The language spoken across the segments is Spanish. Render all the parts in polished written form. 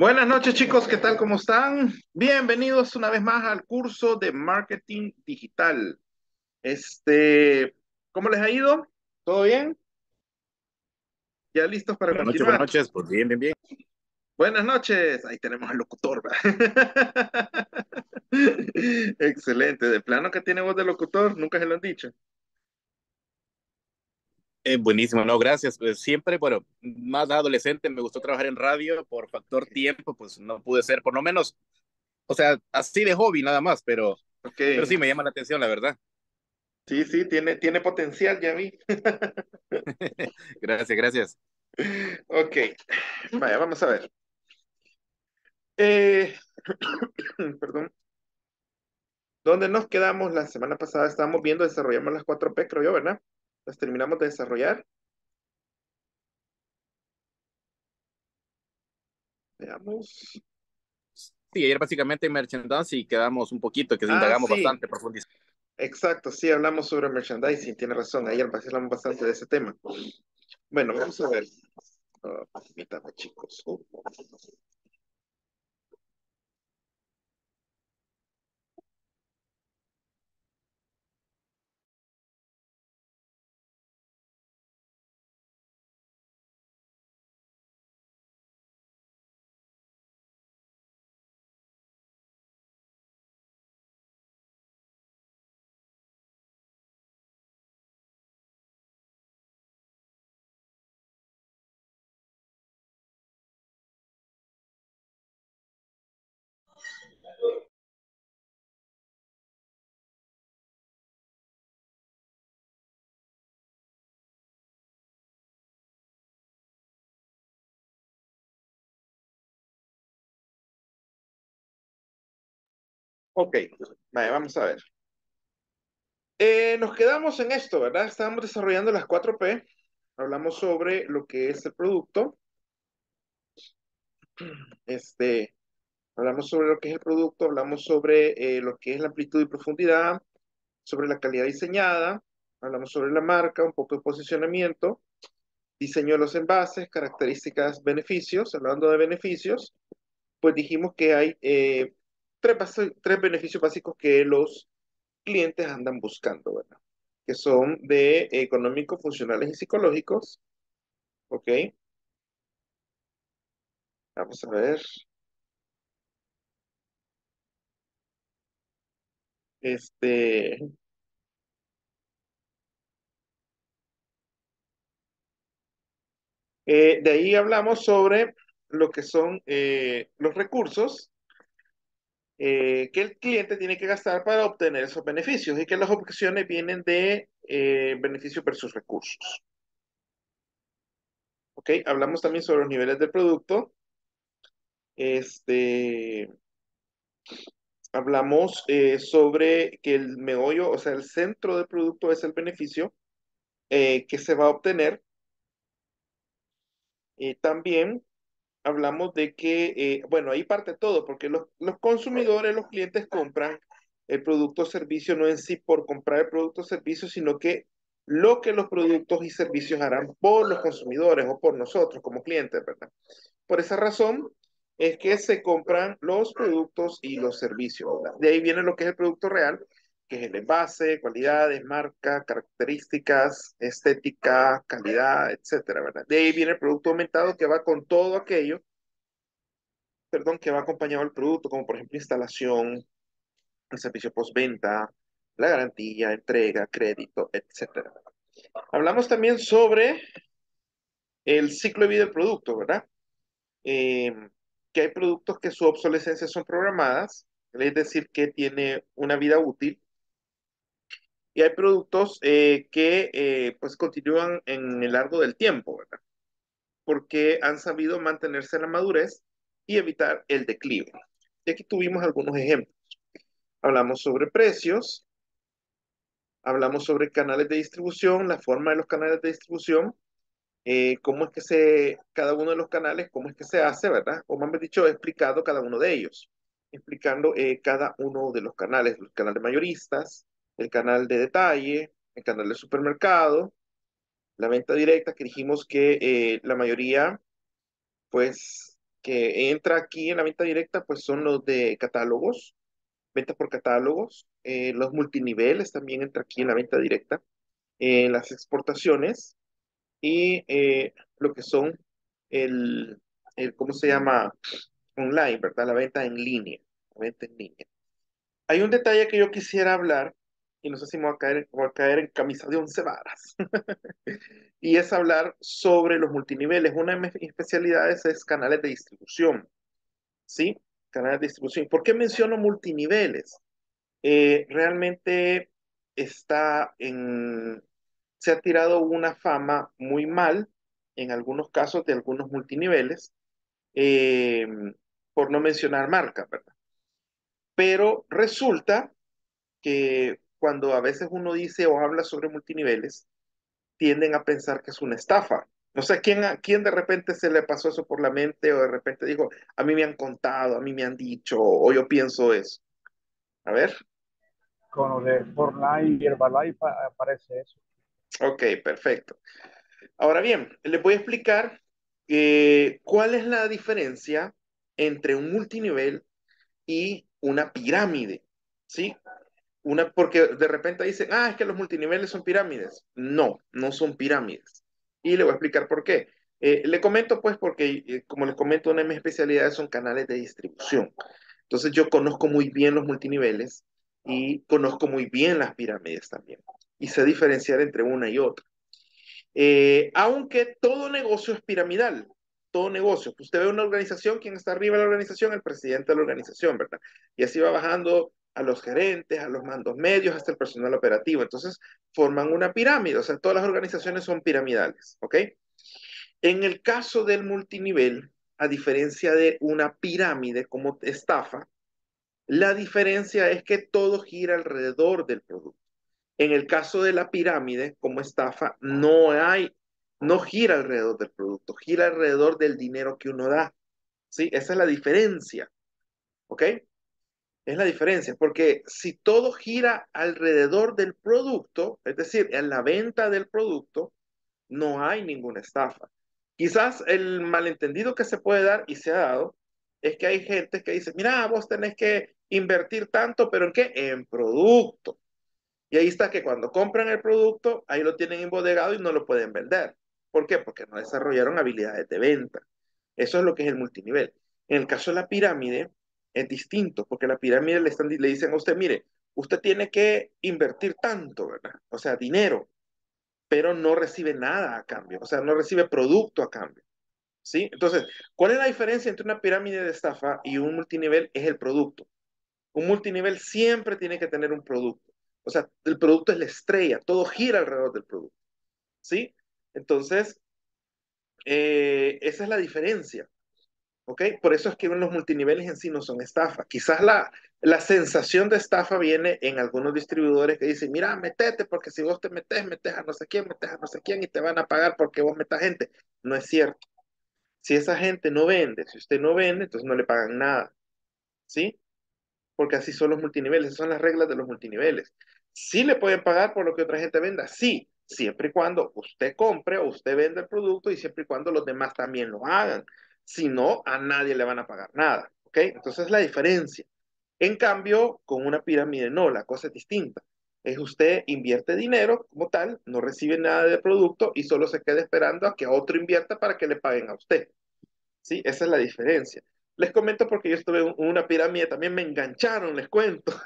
Buenas noches, chicos, ¿qué tal? ¿Cómo están? Bienvenidos una vez más al curso de marketing digital. ¿Cómo les ha ido? ¿Todo bien? ¿Ya listos para continuar? Buenas noches, pues bien. Buenas noches, ahí tenemos al locutor. Excelente, de plano que tiene voz de locutor, nunca se lo han dicho. Buenísimo, no, gracias. Siempre, bueno, más adolescente me gustó trabajar en radio por factor tiempo, pues no pude ser, por lo menos, o sea, así de hobby nada más, pero sí me llama la atención, la verdad. Sí, tiene potencial, ya vi. Gracias. Ok, vaya, vamos a ver. Perdón. ¿Dónde nos quedamos la semana pasada? Estábamos viendo, desarrollamos las 4P, creo yo, ¿verdad? Las terminamos de desarrollar. Veamos. Sí, ayer básicamente en merchandising quedamos un poquito, que indagamos bastante, profundizamos. Exacto, sí, hablamos sobre merchandising, tiene razón, ayer hablamos bastante de ese tema. Bueno, vamos a ver. Permítame, chicos. Ok, vale, vamos a ver. Nos quedamos en esto, ¿verdad? Estábamos desarrollando las 4P. Hablamos sobre lo que es el producto. Hablamos sobre lo que es el producto, hablamos sobre lo que es la amplitud y profundidad, sobre la calidad diseñada, hablamos sobre la marca, un poco de posicionamiento, diseño de los envases, características, beneficios. Hablando de beneficios, pues dijimos que hay tres beneficios básicos que los clientes andan buscando, ¿verdad? Que son de económicos, funcionales y psicológicos. Ok. Vamos a ver. De ahí hablamos sobre lo que son los recursos que el cliente tiene que gastar para obtener esos beneficios y que las opciones vienen de beneficio versus recursos. Ok, hablamos también sobre los niveles del producto. Hablamos sobre que el meollo, o sea, el centro del producto es el beneficio que se va a obtener. También hablamos de que, bueno, ahí parte todo, porque los consumidores, los clientes compran el producto o servicio no en sí por comprar el producto o servicio, sino que los productos y servicios harán por los consumidores o por nosotros como clientes, ¿verdad? Por esa razón es que se compran los productos y los servicios, ¿verdad? De ahí viene lo que es el producto real, que es el envase, cualidades, marca, características, estética, calidad, etcétera, ¿verdad? De ahí viene el producto aumentado que va con todo aquello, perdón, que va acompañado al producto, como por ejemplo instalación, el servicio postventa, la garantía, entrega, crédito, etcétera. Hablamos también sobre el ciclo de vida del producto, ¿verdad? Que hay productos que su obsolescencia son programadas, es decir, que tiene una vida útil, y hay productos que pues continúan en el largo del tiempo, ¿verdad? Porque han sabido mantenerse en la madurez y evitar el declive. Y aquí tuvimos algunos ejemplos. Hablamos sobre precios, hablamos sobre canales de distribución, la forma de los canales de distribución, cómo es que cada uno de los canales, cómo es que se hace, ¿verdad? O más bien dicho, he explicado cada uno de ellos, explicando cada uno de los canales mayoristas, el canal de detalle, el canal de supermercado, la venta directa, que dijimos que la mayoría, pues, que entra aquí en la venta directa, pues son los de catálogos, ventas por catálogos, los multiniveles también entra aquí en la venta directa, las exportaciones y lo que son el, ¿cómo se llama? Online, ¿verdad? La venta en línea, la venta en línea. Hay un detalle que yo quisiera hablar, y no sé si me voy a caer en camisa de 11 varas, y es hablar sobre los multiniveles. Una de mis especialidades es canales de distribución, ¿sí? Canales de distribución. ¿Por qué menciono multiniveles? Realmente se ha tirado una fama muy mal, en algunos casos de algunos multiniveles, por no mencionar marcas, ¿verdad? Pero resulta que cuando a veces uno dice o habla sobre multiniveles, tienden a pensar que es una estafa. No sé quién de repente se le pasó eso por la mente o de repente dijo, a mí me han contado, a mí me han dicho, o yo pienso eso. A ver. Con lo de Fortnite y Herbalife aparece eso. Ok, perfecto. Ahora bien, les voy a explicar cuál es la diferencia entre un multinivel y una pirámide, ¿sí? Porque de repente dicen, es que los multiniveles son pirámides. No, no son pirámides. Y le voy a explicar por qué. Le comento pues porque, como les comento, una de mis especialidades son canales de distribución. Entonces yo conozco muy bien los multiniveles y conozco muy bien las pirámides también. Y sé diferenciar entre una y otra. Aunque todo negocio es piramidal. Todo negocio. Usted ve una organización, quien está arriba de la organización, el presidente de la organización, ¿verdad? Y así va bajando a los gerentes, a los mandos medios, hasta el personal operativo. Entonces, forman una pirámide. O sea, todas las organizaciones son piramidales, ¿ok? En el caso del multinivel, a diferencia de una pirámide como estafa, la diferencia es que todo gira alrededor del producto. En el caso de la pirámide como estafa, no gira alrededor del producto, gira alrededor del dinero que uno da, ¿sí? Esa es la diferencia, ¿ok? Es la diferencia, porque si todo gira alrededor del producto, es decir, en la venta del producto, no hay ninguna estafa. Quizás el malentendido que se puede dar y se ha dado es que hay gente que dice, mira, vos tenés que invertir tanto, ¿pero en qué? En producto. Y ahí está que cuando compran el producto, ahí lo tienen embodegado y no lo pueden vender. ¿Por qué? Porque no desarrollaron habilidades de venta. Eso es lo que es el multinivel. En el caso de la pirámide, es distinto, porque la pirámide le dicen a usted, mire, usted tiene que invertir tanto, ¿verdad? O sea, dinero, pero no recibe nada a cambio, o sea, no recibe producto a cambio, ¿sí? Entonces, ¿cuál es la diferencia entre una pirámide de estafa y un multinivel? Es el producto. Un multinivel siempre tiene que tener un producto, o sea, el producto es la estrella, todo gira alrededor del producto, ¿sí? Entonces, esa es la diferencia. ¿Okay? Por eso es que los multiniveles en sí no son estafa. Quizás la sensación de estafa viene en algunos distribuidores que dicen, mira, metete, porque si vos te metes a no sé quién, metes a no sé quién, y te van a pagar porque vos metas gente. No es cierto. Si esa gente no vende, si usted no vende, entonces no le pagan nada, ¿sí? Porque así son los multiniveles, son las reglas de los multiniveles. Sí le pueden pagar por lo que otra gente venda, sí, siempre y cuando usted compre o usted venda el producto y siempre y cuando los demás también lo hagan. Si no, a nadie le van a pagar nada, ¿ok? Entonces, la diferencia. En cambio, con una pirámide no, la cosa es distinta. Es usted invierte dinero como tal, no recibe nada de producto y solo se queda esperando a que otro invierta para que le paguen a usted, ¿sí? Esa es la diferencia. Les comento porque yo estuve en una pirámide, también me engancharon, les cuento.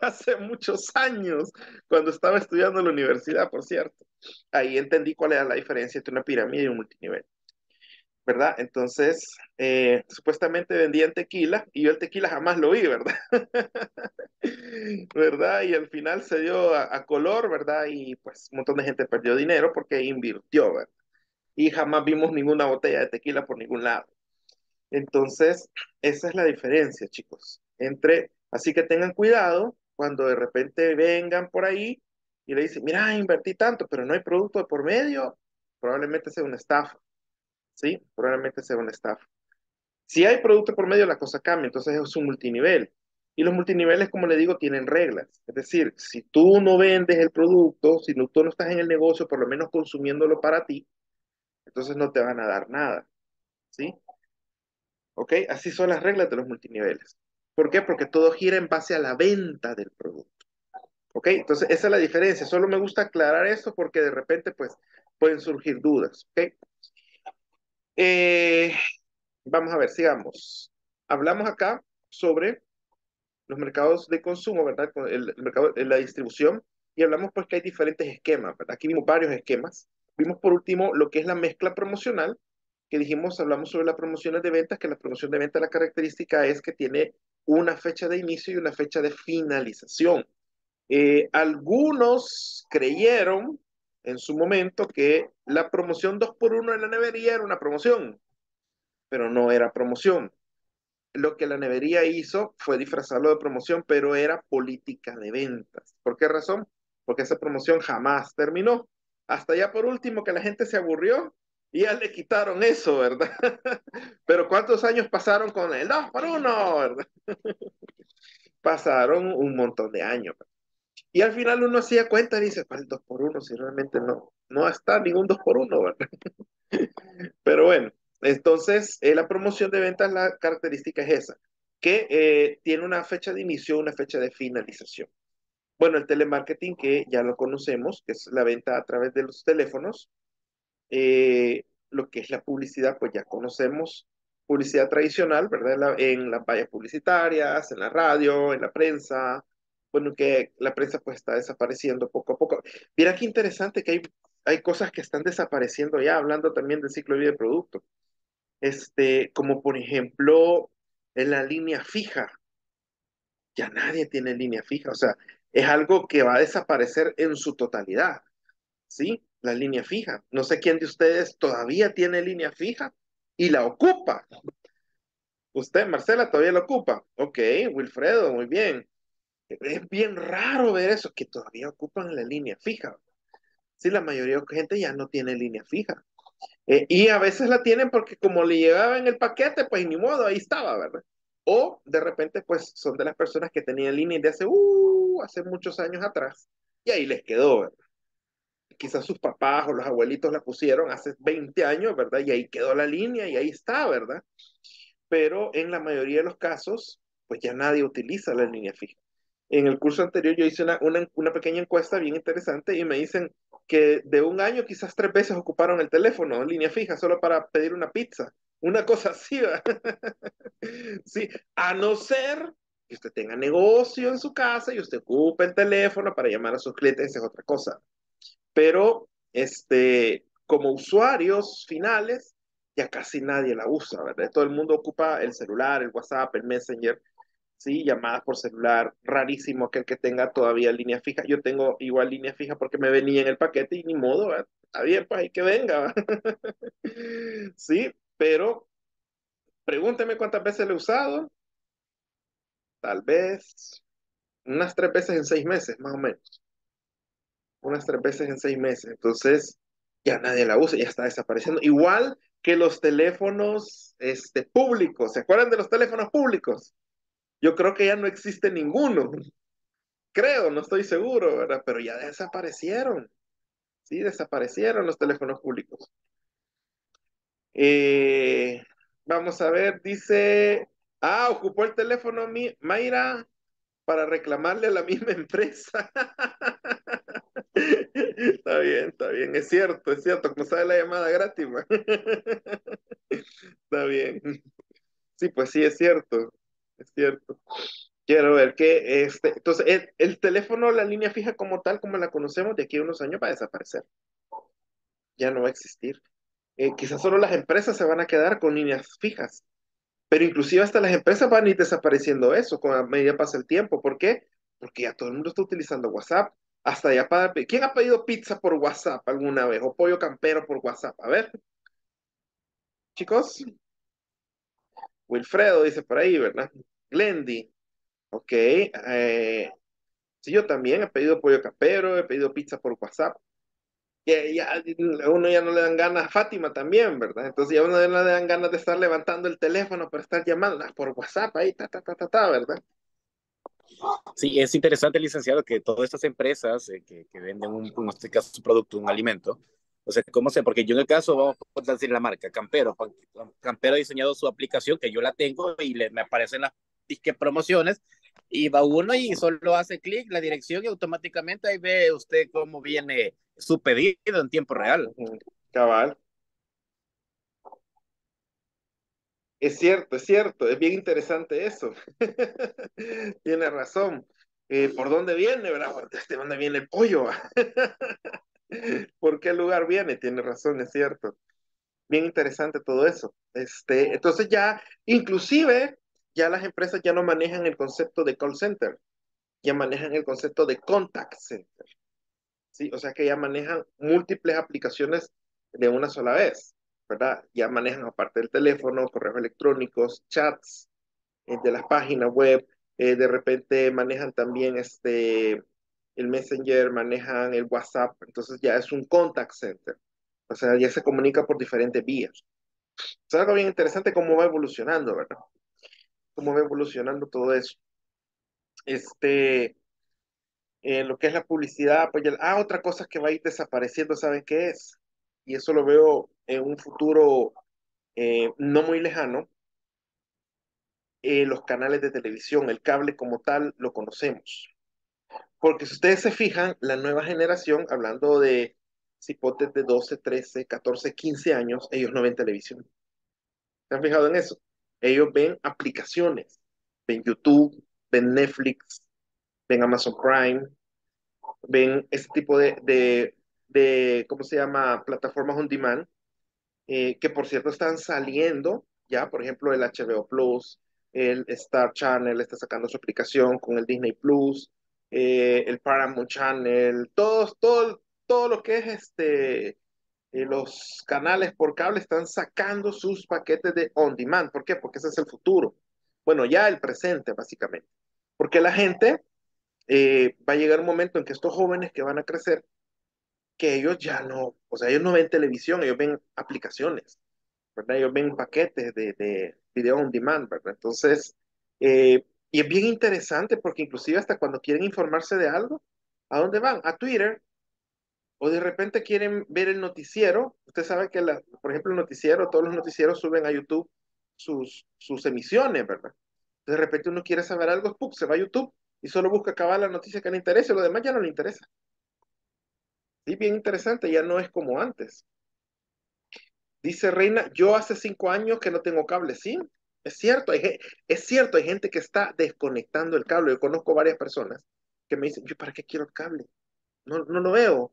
Hace muchos años, cuando estaba estudiando en la universidad, por cierto. Ahí entendí cuál era la diferencia entre una pirámide y un multinivel, ¿verdad? Entonces, supuestamente vendían tequila, y yo el tequila jamás lo vi, ¿verdad? ¿Verdad? Y al final se dio a color, ¿verdad? Y pues un montón de gente perdió dinero porque invirtió, ¿verdad? Y jamás vimos ninguna botella de tequila por ningún lado. Entonces, esa es la diferencia, chicos. Así que tengan cuidado cuando de repente vengan por ahí y le dicen, mira, invertí tanto, pero no hay producto de por medio, probablemente sea una estafa. ¿Sí? Probablemente sea un estafa. Si hay producto por medio, la cosa cambia, entonces es un multinivel. Y los multiniveles, como le digo, tienen reglas. Es decir, si tú no vendes el producto, si tú no estás en el negocio, por lo menos consumiéndolo para ti, entonces no te van a dar nada, ¿sí? ¿Ok? Así son las reglas de los multiniveles. ¿Por qué? Porque todo gira en base a la venta del producto. ¿Ok? Entonces, esa es la diferencia. Solo me gusta aclarar esto porque de repente, pues, pueden surgir dudas. ¿Ok? Vamos a ver, sigamos. Hablamos acá sobre los mercados de consumo, ¿verdad? El mercado, la distribución. Y hablamos, pues, que hay diferentes esquemas, ¿verdad? Aquí vimos varios esquemas. Vimos, por último, lo que es la mezcla promocional, que dijimos, hablamos sobre las promociones de ventas, que la promoción de ventas, la característica es que tiene una fecha de inicio y una fecha de finalización. Algunos creyeron en su momento que la promoción 2x1 en la nevería era una promoción, pero no era promoción. Lo que la nevería hizo fue disfrazarlo de promoción, pero era política de ventas. ¿Por qué razón? Porque esa promoción jamás terminó. Hasta ya por último que la gente se aburrió y ya le quitaron eso, ¿verdad? Pero ¿cuántos años pasaron con el 2x1, verdad? Pasaron un montón de años. Y al final uno hacía cuenta y dice, ¿cuál 2x1? Si realmente no está ningún 2x1, ¿verdad? Pero bueno, entonces la promoción de ventas, la característica es esa, que tiene una fecha de inicio, una fecha de finalización. Bueno, el telemarketing, que ya lo conocemos, que es la venta a través de los teléfonos. Lo que es la publicidad, pues ya conocemos publicidad tradicional, ¿verdad? En las vallas publicitarias, en la radio, en la prensa. Bueno, que la prensa pues está desapareciendo poco a poco. Mira qué interesante que hay cosas que están desapareciendo ya, hablando también del ciclo de vida de producto. Como por ejemplo, en la línea fija. Ya nadie tiene línea fija, o sea, es algo que va a desaparecer en su totalidad, ¿sí? La línea fija. No sé quién de ustedes todavía tiene línea fija y la ocupa. Usted, Marcela, todavía la ocupa. Ok, Wilfredo, muy bien. Es bien raro ver eso, que todavía ocupan la línea fija. Sí, la mayoría de gente ya no tiene línea fija. Y a veces la tienen porque como le llegaba en el paquete, pues ni modo, ahí estaba, ¿verdad? O de repente, pues son de las personas que tenían línea de hace muchos años atrás y ahí les quedó, ¿verdad? Quizás sus papás o los abuelitos la pusieron hace 20 años, ¿verdad? Y ahí quedó la línea y ahí está, ¿verdad? Pero en la mayoría de los casos, pues ya nadie utiliza la línea fija. En el curso anterior yo hice una pequeña encuesta bien interesante y me dicen que de un año quizás 3 veces ocuparon el teléfono en línea fija solo para pedir una pizza. Una cosa así, ¿verdad? Sí, a no ser que usted tenga negocio en su casa y usted ocupe el teléfono para llamar a sus clientes, esa es otra cosa. Pero como usuarios finales, ya casi nadie la usa, ¿verdad? Todo el mundo ocupa el celular, el WhatsApp, el Messenger, ¿sí? Llamadas por celular, rarísimo aquel que tenga todavía línea fija. Yo tengo igual línea fija porque me venía en el paquete y ni modo, ¿verdad? Está bien, pues ahí que venga, ¿verdad? Sí, pero pregúnteme cuántas veces lo he usado. Tal vez unas 3 veces en 6 meses, más o menos. Unas 3 veces en 6 meses. Entonces, ya nadie la usa, ya está desapareciendo. Igual que los teléfonos públicos. ¿Se acuerdan de los teléfonos públicos? Yo creo que ya no existe ninguno. Creo, no estoy seguro, ¿verdad? Pero ya desaparecieron. Sí, desaparecieron los teléfonos públicos. Vamos a ver, dice... Ah, ocupó el teléfono Mayra para reclamarle a la misma empresa. Está bien, es cierto, como sabe la llamada gratis, man. Está bien. Sí, pues sí, es cierto, es cierto. Quiero ver que, entonces, el teléfono, la línea fija como tal, como la conocemos, de aquí a unos años va a desaparecer. Ya no va a existir. Quizás solo las empresas se van a quedar con líneas fijas, pero inclusive hasta las empresas van a ir desapareciendo eso, con la medida pasa el tiempo. ¿Por qué? Porque ya todo el mundo está utilizando WhatsApp. Hasta ya para... ¿Quién ha pedido pizza por WhatsApp alguna vez? O pollo campero por WhatsApp. A ver. Chicos. Wilfredo dice por ahí, ¿verdad? Glendy. Ok. Sí, yo también he pedido pollo campero, he pedido pizza por WhatsApp. A uno ya no le dan ganas a Fátima también, ¿verdad? Entonces ya uno ya no le dan ganas de estar levantando el teléfono para estar llamando por WhatsApp ahí, ¿verdad? Sí, es interesante, licenciado, que todas estas empresas que venden en este caso un producto, un alimento, O sea, ¿cómo sé? Porque yo en el caso, vamos a decir la marca, Campero. Campero ha diseñado su aplicación, que yo la tengo, y me aparecen las disque promociones, y va uno y solo hace clic la dirección y automáticamente ahí ve usted cómo viene su pedido en tiempo real. Cabal. Es cierto, es cierto. Es bien interesante eso. Tiene razón. ¿Por dónde viene, verdad? ¿De dónde viene el pollo? ¿Por qué lugar viene? Tiene razón, es cierto. Bien interesante todo eso. Entonces ya, inclusive, ya las empresas ya no manejan el concepto de call center. Ya manejan el concepto de contact center. ¿Sí? O sea que ya manejan múltiples aplicaciones de una sola vez, ¿verdad? Ya manejan, aparte del teléfono, correos electrónicos, chats, de las páginas web, de repente manejan también el Messenger, manejan el WhatsApp. Entonces ya es un contact center. O sea, ya se comunica por diferentes vías. Es algo bien interesante cómo va evolucionando, ¿verdad? Cómo va evolucionando todo eso. Lo que es la publicidad, pues ya, otra cosa que va a ir desapareciendo, ¿sabes qué es? Y eso lo veo en un futuro no muy lejano. Los canales de televisión, el cable como tal, lo conocemos. Porque si ustedes se fijan, la nueva generación, hablando de cipotes de 12, 13, 14, 15 años, ellos no ven televisión. ¿Se han fijado en eso? Ellos ven aplicaciones, ven YouTube, ven Netflix, ven Amazon Prime, ven ese tipo de ¿cómo se llama? Plataformas on demand, que por cierto están saliendo ya, por ejemplo, el HBO Plus, el Star Channel está sacando su aplicación con el Disney Plus, el Paramount Channel, todo lo que es los canales por cable están sacando sus paquetes de on demand. ¿Por qué? Porque ese es el futuro. Bueno, ya el presente, básicamente. Porque la gente va a llegar un momento en que estos jóvenes que van a crecer, que ellos ya no, o sea, ellos no ven televisión, ellos ven aplicaciones, ¿verdad? Ellos ven paquetes de video on demand, ¿verdad? Entonces, y es bien interesante porque inclusive hasta cuando quieren informarse de algo, ¿a dónde van? A Twitter. O de repente quieren ver el noticiero. Usted sabe que, por ejemplo, el noticiero, todos los noticieros suben a YouTube sus emisiones, ¿verdad? De repente uno quiere saber algo, ¡pum!, se va a YouTube y solo busca acabar la noticia que le interesa, y lo demás ya no le interesa. Sí, bien interesante, ya no es como antes. Dice Reina, yo hace 5 años que no tengo cable. Sí, es cierto, hay gente que está desconectando el cable. Yo conozco varias personas que me dicen, yo ¿para qué quiero el cable? No lo veo.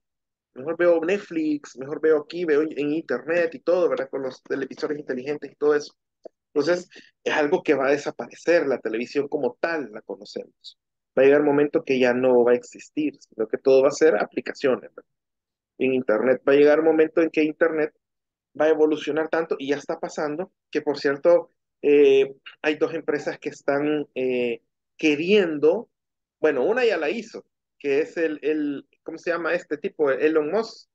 Mejor veo Netflix, mejor veo aquí, veo en internet y todo, ¿verdad? Con los televisores inteligentes y todo eso. Entonces, es algo que va a desaparecer. La televisión como tal la conocemos. Va a llegar un momento que ya no va a existir, sino que todo va a ser aplicaciones, ¿verdad? En internet. Va a llegar un momento en que internet va a evolucionar tanto, y ya está pasando, que por cierto, hay 2 empresas que están queriendo, bueno, una ya la hizo, que es ¿cómo se llama este tipo? Elon Musk,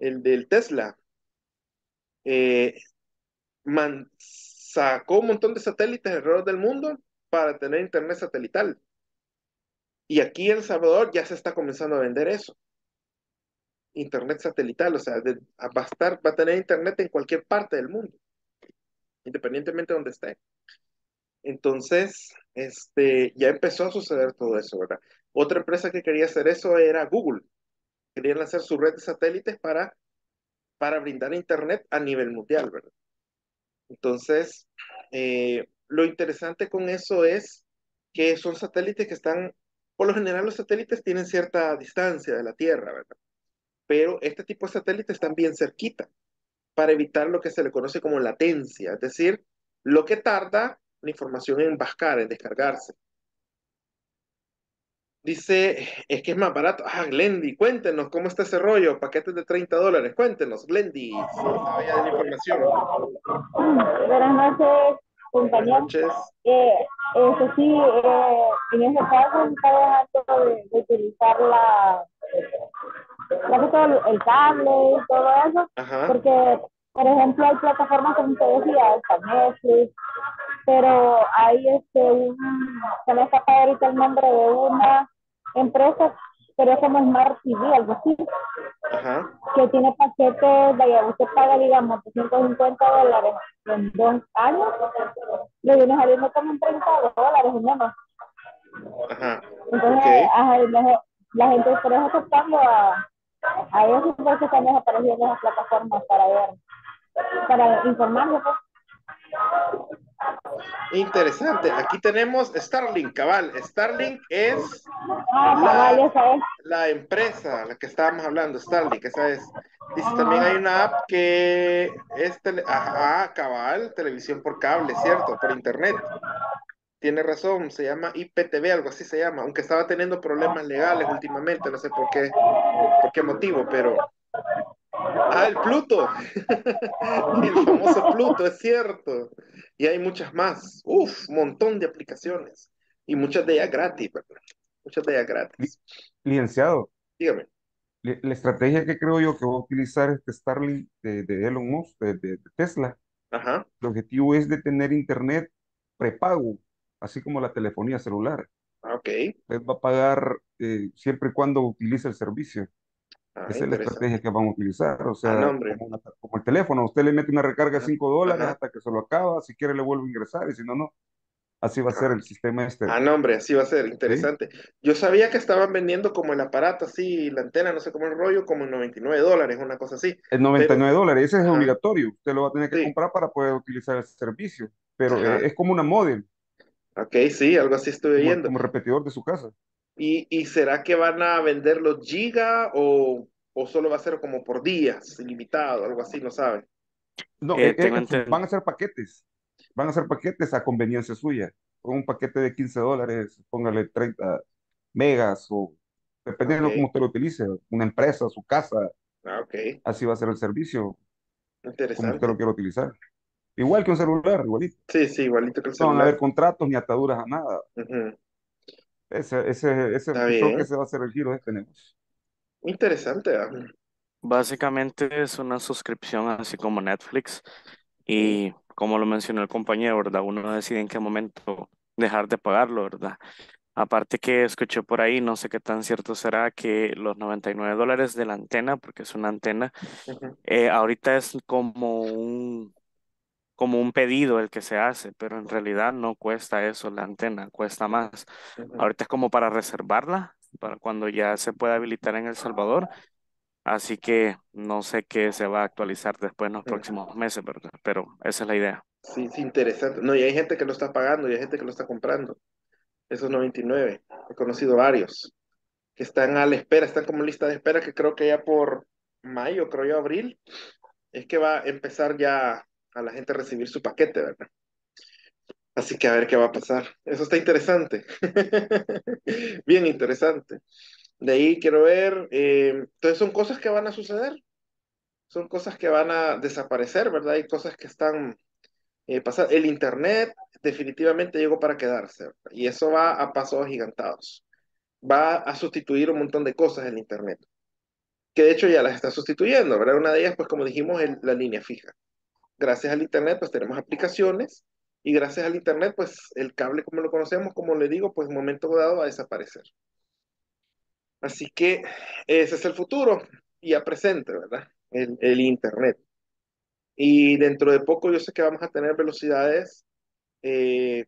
el del Tesla. Sacó un montón de satélites alrededor del mundo para tener internet satelital. Y aquí en El Salvador ya se está comenzando a vender eso. Internet satelital, o sea, va a tener internet en cualquier parte del mundo, independientemente de donde esté. Entonces, ya empezó a suceder todo eso, ¿verdad? Otra empresa que quería hacer eso era Google. Querían lanzar su red de satélites para brindar internet a nivel mundial, ¿verdad? Entonces, lo interesante con eso es que son satélites que están, por lo general los satélites tienen cierta distancia de la Tierra, ¿verdad? Pero este tipo de satélites están bien cerquita para evitar lo que se le conoce como latencia, es decir, lo que tarda la información en bajar, en descargarse. Dice, es que es más barato. Glendy, cuéntenos, ¿cómo está ese rollo? Paquetes de $30. Cuéntenos, Glendy, si no sabía de la información. Buenas noches, compañeros. Buenas noches. Eso sí, en ese caso, estaba dejando de utilizar el cable y todo eso. Ajá. Porque, por ejemplo, hay plataformas, como te decía, está Netflix, pero hay se me escapa ahorita el nombre de una empresa pero es como Smart TV, algo así. Ajá. Que tiene paquetes, vaya, usted paga, digamos, $250 en 2 años, le viene saliendo como en $30 o menos. Ajá. Entonces, okay. Ajá, la gente, por eso se cambia a eso, porque están desapareciendo las plataformas para ver, para informarse. Interesante, aquí tenemos Starlink, cabal. Starlink es, la empresa, la que estábamos hablando, Starlink, esa es. Dice, también hay una app que es, cabal, televisión por cable, ¿cierto? Por internet. Tiene razón, se llama IPTV, algo así se llama, aunque estaba teniendo problemas legales últimamente, no sé por qué motivo, pero... Ah, el Pluto. El famoso Pluto, es cierto. Y hay muchas más. Uf, un montón de aplicaciones. Y muchas de ellas gratis, ¿verdad? Muchas de ellas gratis. Licenciado. Dígame. La estrategia que creo yo que va a utilizar este Starlink de Elon Musk, de Tesla. Ajá. El objetivo es de tener internet prepago, así como la telefonía celular. Ok. Usted va a pagar siempre y cuando utilice el servicio. Ah, esa es la estrategia que van a utilizar, o sea, como el teléfono, usted le mete una recarga de $5 hasta que se lo acaba, si quiere le vuelve a ingresar y si no, no. Así va a ser el sistema este. Ah, no, hombre, así va a ser, interesante. ¿Sí? Yo sabía que estaban vendiendo como el aparato así, la antena, no sé cómo el rollo, como en $99, una cosa así. El $99, ese es obligatorio, usted lo va a tener que comprar para poder utilizar el servicio, pero es como una modem. Ok, sí, algo así estuve viendo. Como repetidor de su casa. ¿Y será que van a vender los giga o solo va a ser como por días, ilimitado, algo así, no saben? No, van a ser paquetes. Van a ser paquetes a conveniencia suya. Un paquete de $15, póngale 30 megas o dependiendo de cómo usted lo utilice, una empresa, su casa. Ah, okay. Así va a ser el servicio. Interesante. Como usted lo quiera utilizar. Igual que un celular, igualito. Sí, sí, igualito que el celular. No van a haber contratos ni ataduras a nada. Uh-huh. Ese creo que se va a hacer el giro de este negocio. Interesante. ¿Eh? Básicamente es una suscripción así como Netflix y como lo mencionó el compañero, ¿verdad? Uno decide en qué momento dejar de pagarlo, ¿verdad? Aparte que escuché por ahí, no sé qué tan cierto será, que los $99 de la antena, porque es una antena, ahorita es como un pedido el que se hace, pero en realidad no cuesta eso, la antena cuesta más. Ahorita es como para reservarla, para cuando ya se pueda habilitar en El Salvador, así que no sé qué se va a actualizar después en los próximos meses, ¿verdad? Pero esa es la idea. Sí, es interesante. No, y hay gente que lo está pagando, y hay gente que lo está comprando. Esos 99, he conocido varios, que están a la espera, están como lista de espera, que creo que ya por mayo, creo yo, abril, es que va a empezar ya a la gente recibir su paquete, ¿verdad? Así que a ver qué va a pasar. Eso está interesante. Bien interesante. De ahí quiero ver, entonces son cosas que van a suceder, son cosas que van a desaparecer, ¿verdad? Hay cosas que están pasando. El internet definitivamente llegó para quedarse, ¿verdad? Y eso va a pasos agigantados. Va a sustituir un montón de cosas el internet, que de hecho ya las está sustituyendo, ¿verdad? Una de ellas, pues como dijimos, es la línea fija. Gracias al internet, pues tenemos aplicaciones y gracias al internet, pues el cable como lo conocemos, como le digo, pues en un momento dado va a desaparecer. Así que ese es el futuro y a presente, ¿verdad? El internet. Y dentro de poco yo sé que vamos a tener velocidades de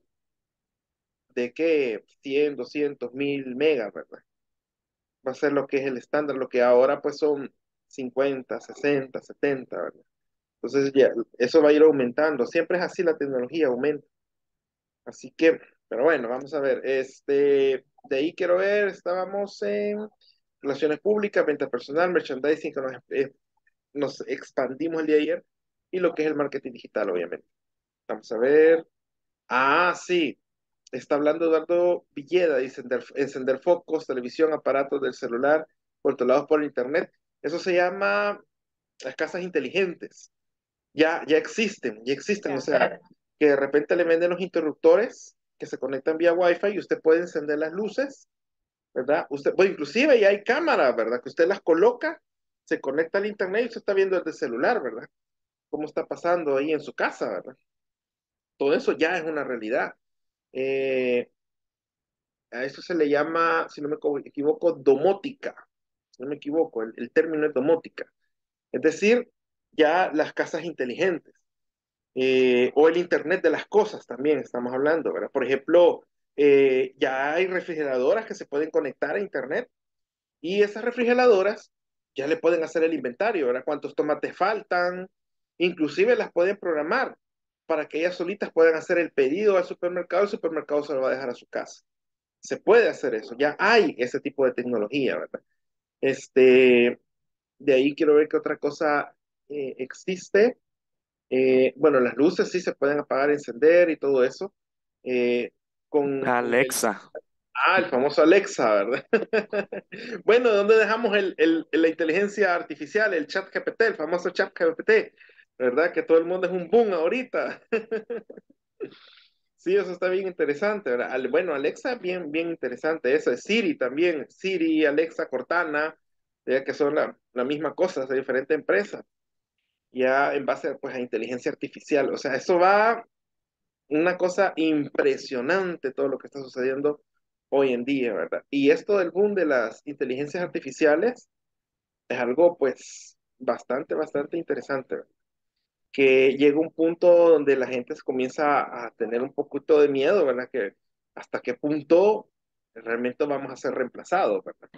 que 100, 200, 1000 megas, ¿verdad? Va a ser lo que es el estándar, lo que ahora pues son 50, 60, 70, ¿verdad? Entonces ya, eso va a ir aumentando. Siempre es así, la tecnología aumenta. Así que, pero bueno, vamos a ver. De ahí quiero ver, estábamos en relaciones públicas, venta personal, merchandising, que nos expandimos el día de ayer, y lo que es el marketing digital, obviamente. Vamos a ver. Ah, sí. Está hablando Eduardo Villeda, dice, encender focos, televisión, aparatos del celular, controlados por internet. Eso se llama las casas inteligentes. Ya existen, o sea, que de repente le venden los interruptores que se conectan vía Wi-Fi y usted puede encender las luces, ¿verdad? Usted, pues, inclusive ya hay cámaras, ¿verdad? Que usted las coloca, se conecta al internet y usted está viendo desde el celular, ¿verdad? Cómo está pasando ahí en su casa, ¿verdad? Todo eso ya es una realidad. A esto se le llama, si no me equivoco, domótica. Si no me equivoco, el término es domótica. Es decir, ya las casas inteligentes. O el Internet de las cosas también estamos hablando, ¿verdad? Por ejemplo, ya hay refrigeradoras que se pueden conectar a Internet y esas refrigeradoras ya le pueden hacer el inventario, ¿verdad? Cuántos tomates faltan, inclusive las pueden programar para que ellas solitas puedan hacer el pedido al supermercado, el supermercado se lo va a dejar a su casa. Se puede hacer eso, ya hay ese tipo de tecnología, ¿verdad? De ahí quiero ver qué otra cosa existe. Bueno, las luces sí se pueden apagar, encender y todo eso. Con Alexa. El famoso Alexa, ¿verdad? Bueno, ¿dónde dejamos la inteligencia artificial, el ChatGPT, el famoso ChatGPT? ¿Verdad? Que todo el mundo es un boom ahorita. Sí, eso está bien interesante, ¿verdad? Bueno, Alexa es bien interesante. Eso es Siri también. Siri, Alexa, Cortana, que son la misma cosa, de diferente empresa. Ya en base pues, a inteligencia artificial. O sea, eso va una cosa impresionante todo lo que está sucediendo hoy en día, ¿verdad? Y esto del boom de las inteligencias artificiales es algo pues bastante interesante, ¿verdad? Que llega un punto donde la gente comienza a tener un poquito de miedo, ¿verdad? Que hasta qué punto realmente vamos a ser reemplazados, ¿verdad?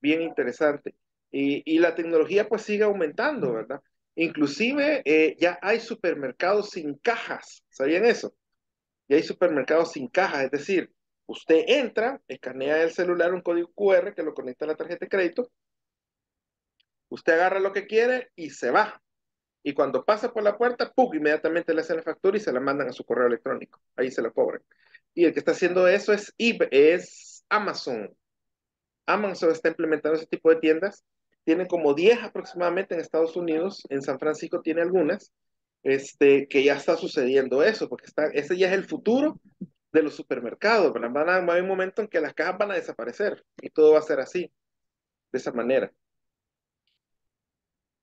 Bien interesante. Y la tecnología pues sigue aumentando, ¿verdad? Inclusive ya hay supermercados sin cajas, ¿sabían eso? Ya hay supermercados sin cajas, es decir, usted entra, escanea el celular un código QR que lo conecta a la tarjeta de crédito, usted agarra lo que quiere y se va. Y cuando pasa por la puerta, ¡pum!, inmediatamente le hacen la factura y se la mandan a su correo electrónico. Ahí se la cobran. Y el que está haciendo eso es Amazon. Amazon está implementando ese tipo de tiendas. Tienen como 10 aproximadamente en Estados Unidos, en San Francisco tiene algunas, que ya está sucediendo eso, porque ese ya es el futuro de los supermercados, ¿verdad? Va a haber un momento en que las cajas van a desaparecer y todo va a ser así, de esa manera.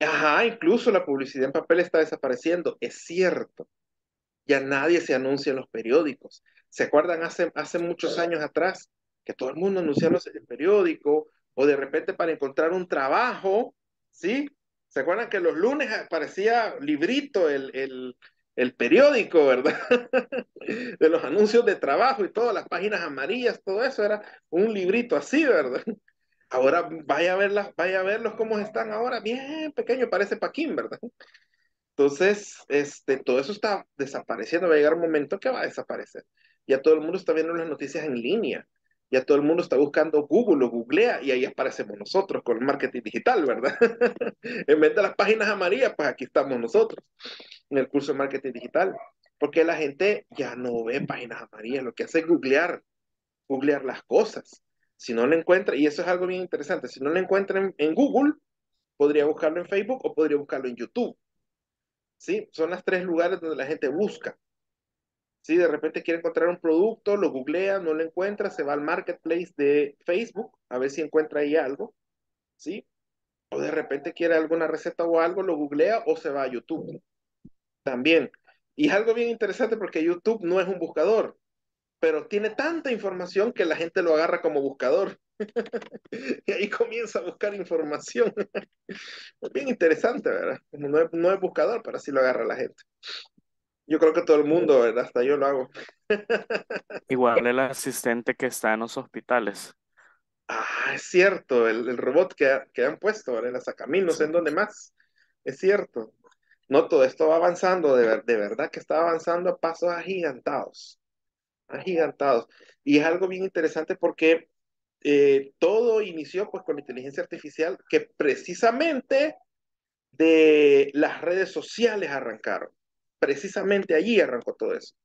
Ajá, incluso la publicidad en papel está desapareciendo, es cierto. Ya nadie se anuncia en los periódicos. ¿Se acuerdan hace muchos años atrás que todo el mundo anunciaba en el periódico? O de repente para encontrar un trabajo, ¿sí? ¿Se acuerdan que los lunes aparecía librito el periódico, ¿verdad? De los anuncios de trabajo y todas las páginas amarillas, todo eso era un librito así, ¿verdad? Ahora vaya a verlos cómo están ahora, bien pequeño, parece paquín, ¿verdad? Entonces, todo eso está desapareciendo, va a llegar un momento que va a desaparecer. Ya todo el mundo está viendo las noticias en línea. Ya todo el mundo está buscando Google, lo googlea y ahí aparecemos nosotros con el marketing digital, ¿verdad? En vez de las páginas amarillas, pues aquí estamos nosotros en el curso de marketing digital. Porque la gente ya no ve páginas amarillas, lo que hace es googlear las cosas. Si no lo encuentra, y eso es algo bien interesante, si no lo encuentra en Google, podría buscarlo en Facebook o podría buscarlo en YouTube. ¿Sí? Son los 3 lugares donde la gente busca. Si de repente quiere encontrar un producto, lo googlea, no lo encuentra, se va al marketplace de Facebook a ver si encuentra ahí algo, ¿sí? O de repente quiere alguna receta o algo, lo googlea o se va a YouTube también. Y es algo bien interesante porque YouTube no es un buscador, pero tiene tanta información que la gente lo agarra como buscador. Y ahí comienza a buscar información. Es bien interesante, ¿verdad? No es buscador, pero así lo agarra la gente. Yo creo que todo el mundo, ¿verdad? Hasta yo lo hago. Igual el asistente que está en los hospitales. Ah, es cierto, el robot que han puesto, ¿verdad? La sacamín, no sé en dónde más. Es cierto. No, todo esto va avanzando, de verdad que está avanzando a pasos agigantados. Agigantados. Y es algo bien interesante porque todo inició pues, con la inteligencia artificial que precisamente de las redes sociales arrancaron. Precisamente allí arrancó todo eso.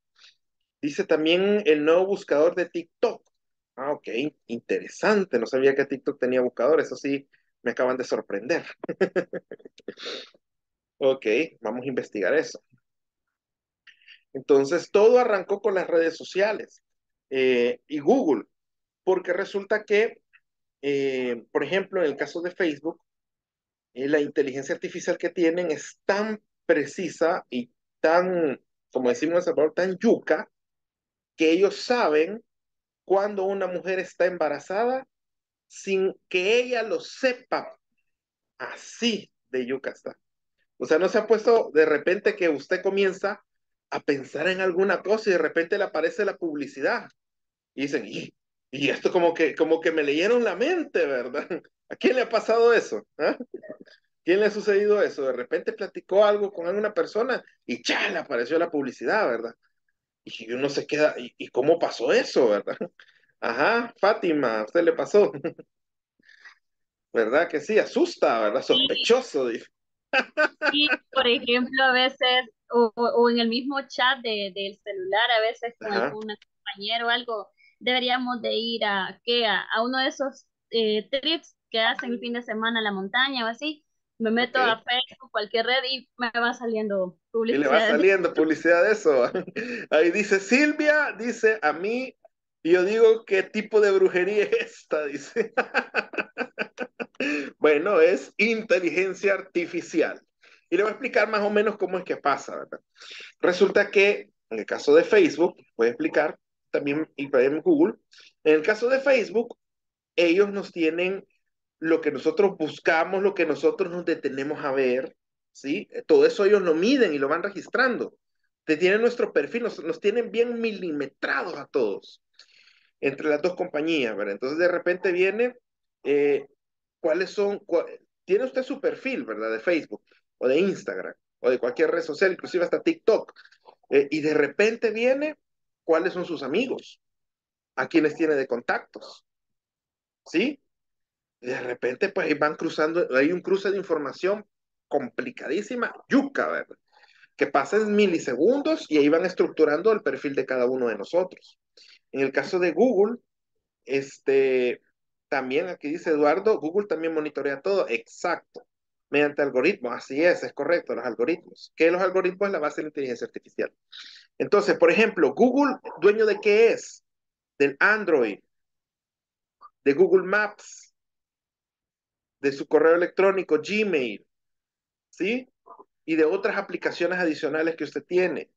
Dice también el nuevo buscador de TikTok. Ah, ok, interesante. No sabía que TikTok tenía buscador. Eso sí, me acaban de sorprender. Ok, vamos a investigar eso. Entonces, todo arrancó con las redes sociales y Google. Porque resulta que, por ejemplo, en el caso de Facebook, la inteligencia artificial que tienen es tan precisa y tan, como decimos en El Salvador, tan yuca, que ellos saben cuando una mujer está embarazada sin que ella lo sepa. Así de yuca está. O sea, no se ha puesto de repente que usted comienza a pensar en alguna cosa y de repente le aparece la publicidad. Y dicen, y esto como que me leyeron la mente, ¿verdad? ¿A quién le ha pasado eso? ¿Ah? ¿Quién le ha sucedido eso? De repente platicó algo con alguna persona y ¡cha! Le apareció la publicidad, ¿verdad? Y uno se queda, ¿y cómo pasó eso, verdad? Ajá, Fátima, ¿a usted le pasó? ¿Verdad que sí? Asusta, ¿verdad? Sospechoso. Sí, sí, por ejemplo, a veces, o en el mismo chat del celular, a veces con algún compañero o algo, deberíamos de ir a uno de esos trips que hacen el fin de semana a la montaña o así. Me meto a Facebook, cualquier red y me va saliendo publicidad. Y le va saliendo publicidad de eso. Ahí dice Silvia, dice a mí, y yo digo, ¿qué tipo de brujería es esta? Dice. Bueno, es inteligencia artificial. Y le voy a explicar más o menos cómo es que pasa, ¿verdad? Resulta que en el caso de Facebook, voy a explicar también y en Google, en el caso de Facebook, ellos nos tienen lo que nosotros buscamos, lo que nosotros nos detenemos a ver, ¿sí? Todo eso ellos lo miden y lo van registrando. Te tienen nuestro perfil, nos tienen bien milimetrados a todos, entre las dos compañías, ¿verdad? Entonces de repente viene, tiene usted su perfil, ¿verdad? De Facebook, o de Instagram, o de cualquier red social, inclusive hasta TikTok, y de repente viene, ¿cuáles son sus amigos? ¿A quiénes tiene de contactos? ¿Sí? De repente, pues, van cruzando, hay un cruce de información complicadísima, yuca, ¿verdad? Que pasa en milisegundos y ahí van estructurando el perfil de cada uno de nosotros. En el caso de Google, también aquí dice Eduardo, Google también monitorea todo, exacto, mediante algoritmos, así es correcto, los algoritmos. Que los algoritmos es la base de la inteligencia artificial. Entonces, por ejemplo, Google, ¿dueño de qué es? Del Android, de Google Maps, de su correo electrónico, Gmail, ¿sí? Y de otras aplicaciones adicionales que usted tiene.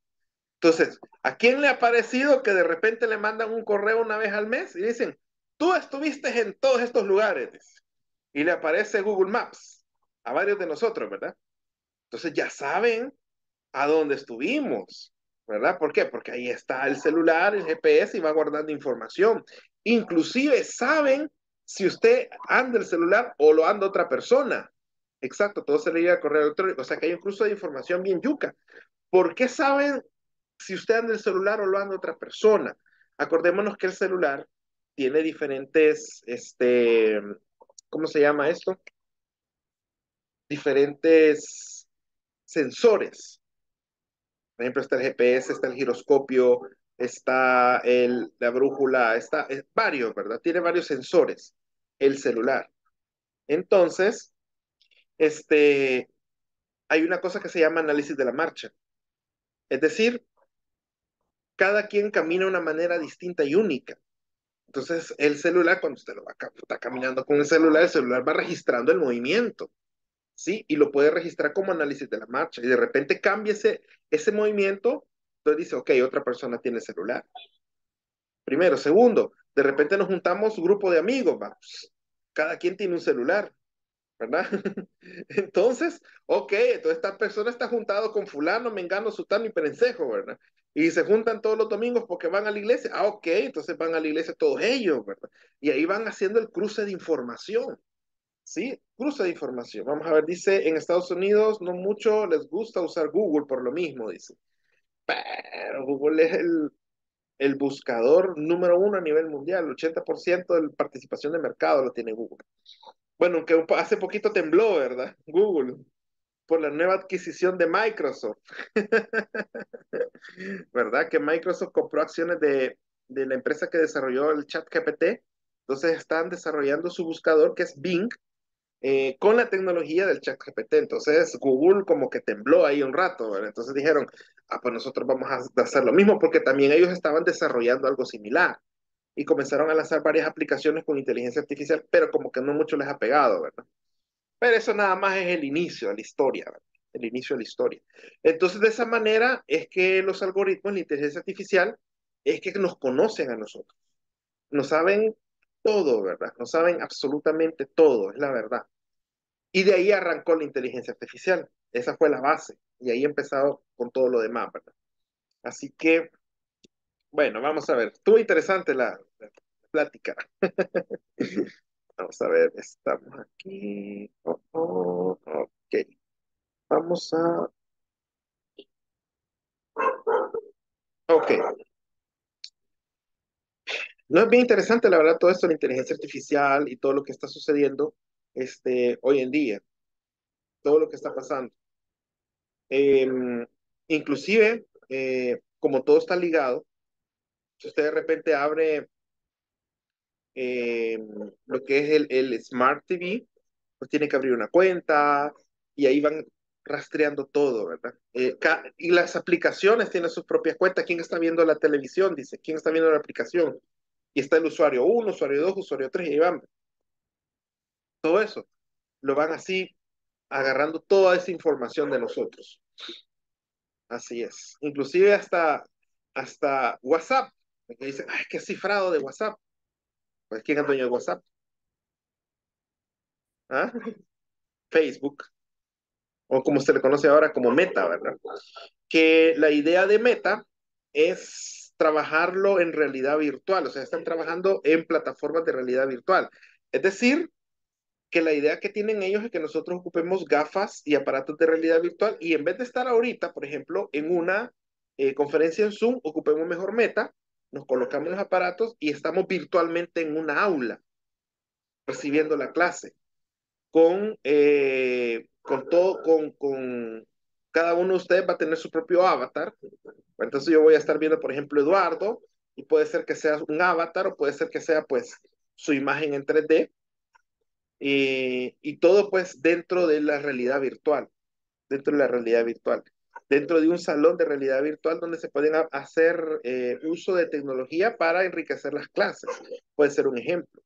Entonces, ¿a quién le ha parecido que de repente le mandan un correo una vez al mes y dicen, tú estuviste en todos estos lugares? Y le aparece Google Maps a varios de nosotros, ¿verdad? Entonces ya saben a dónde estuvimos, ¿verdad? ¿Por qué? Porque ahí está el celular, el GPS y va guardando información. Inclusive saben si usted anda el celular o lo anda otra persona. Exacto, todo se le llega al correo electrónico. O sea que hay un cruce de información bien yuca. ¿Por qué saben si usted anda el celular o lo anda otra persona? Acordémonos que el celular tiene diferentes, ¿cómo se llama esto? Diferentes sensores. Por ejemplo, está el GPS, está el giroscopio, está la brújula, es varios, ¿verdad? Tiene varios sensores, el celular. Entonces, hay una cosa que se llama análisis de la marcha. Es decir, cada quien camina de una manera distinta y única. Entonces, el celular, cuando usted está caminando con el celular va registrando el movimiento, ¿sí? Y lo puede registrar como análisis de la marcha. Y de repente cambia ese movimiento. Entonces dice, ok, otra persona tiene celular. Primero. Segundo, de repente nos juntamos un grupo de amigos, vamos. Cada quien tiene un celular, ¿verdad? Entonces, ok, entonces esta persona está juntada con fulano, mengano, sutano y perencejo, ¿verdad? Y se juntan todos los domingos porque van a la iglesia. Ah, ok, entonces van a la iglesia todos ellos, ¿verdad? Y ahí van haciendo el cruce de información, ¿sí? Cruce de información. Vamos a ver, dice, en Estados Unidos no mucho les gusta usar Google por lo mismo, dice. Pero Google es el buscador número uno a nivel mundial. El 80% de participación de mercado lo tiene Google. Bueno, aunque hace poquito tembló, ¿verdad? Google, por la nueva adquisición de Microsoft. ¿Verdad? Que Microsoft compró acciones de la empresa que desarrolló el ChatGPT. Entonces están desarrollando su buscador, que es Bing, con la tecnología del ChatGPT. Entonces Google como que tembló ahí un rato, ¿verdad? Entonces dijeron, ah, pues nosotros vamos a hacer lo mismo, porque también ellos estaban desarrollando algo similar y comenzaron a lanzar varias aplicaciones con inteligencia artificial, pero como que no mucho les ha pegado, ¿verdad? Pero eso nada más es el inicio de la historia, ¿verdad? El inicio de la historia. Entonces de esa manera es que los algoritmos, la inteligencia artificial, es que nos conocen a nosotros. Lo saben todo, ¿verdad? Lo saben absolutamente todo, es la verdad. Y de ahí arrancó la inteligencia artificial. Esa fue la base. Y ahí empezado con todo lo demás, ¿verdad? Así que, bueno, vamos a ver. Estuvo interesante la plática. Vamos a ver, estamos aquí. Ok. Vamos a... Ok. No, es bien interesante, la verdad, todo esto de la inteligencia artificial y todo lo que está sucediendo hoy en día. Todo lo que está pasando. Inclusive, como todo está ligado, si usted de repente abre lo que es el Smart TV, pues tiene que abrir una cuenta y ahí van rastreando todo, ¿verdad? Y las aplicaciones tienen sus propias cuentas. ¿Quién está viendo la televisión? Dice, ¿quién está viendo la aplicación? Y está el usuario 1, usuario 2, usuario 3, y ahí van. Todo eso. Lo van así, agarrando toda esa información de nosotros. Así es. Inclusive hasta WhatsApp. Porque dicen, ay, qué cifrado de WhatsApp. Pues, ¿quién es dueño de WhatsApp? ¿Ah? Facebook. O como se le conoce ahora como Meta, ¿verdad? Que la idea de Meta es trabajarlo en realidad virtual, o sea, están trabajando en plataformas de realidad virtual. Es decir, que la idea que tienen ellos es que nosotros ocupemos gafas y aparatos de realidad virtual y en vez de estar ahorita, por ejemplo, en una conferencia en Zoom, ocupemos mejor Meta, nos colocamos los aparatos y estamos virtualmente en una aula, recibiendo la clase, con cada uno de ustedes va a tener su propio avatar. Entonces yo voy a estar viendo, por ejemplo, Eduardo, y puede ser que sea un avatar, o puede ser que sea, pues, su imagen en 3D, y todo, pues, dentro de la realidad virtual, dentro de un salón de realidad virtual donde se pueden hacer uso de tecnología para enriquecer las clases. Puede ser un ejemplo,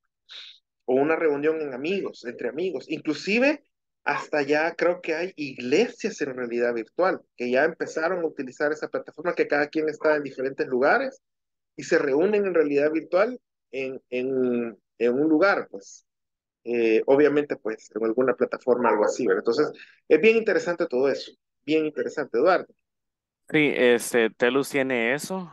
o una reunión entre amigos, inclusive... Hasta ya creo que hay iglesias en realidad virtual que ya empezaron a utilizar esa plataforma, que cada quien está en diferentes lugares y se reúnen en realidad virtual en un lugar, pues obviamente pues en alguna plataforma, algo así, ¿verdad? Entonces es bien interesante todo eso, bien interesante, Eduardo. Sí, Telus tiene eso,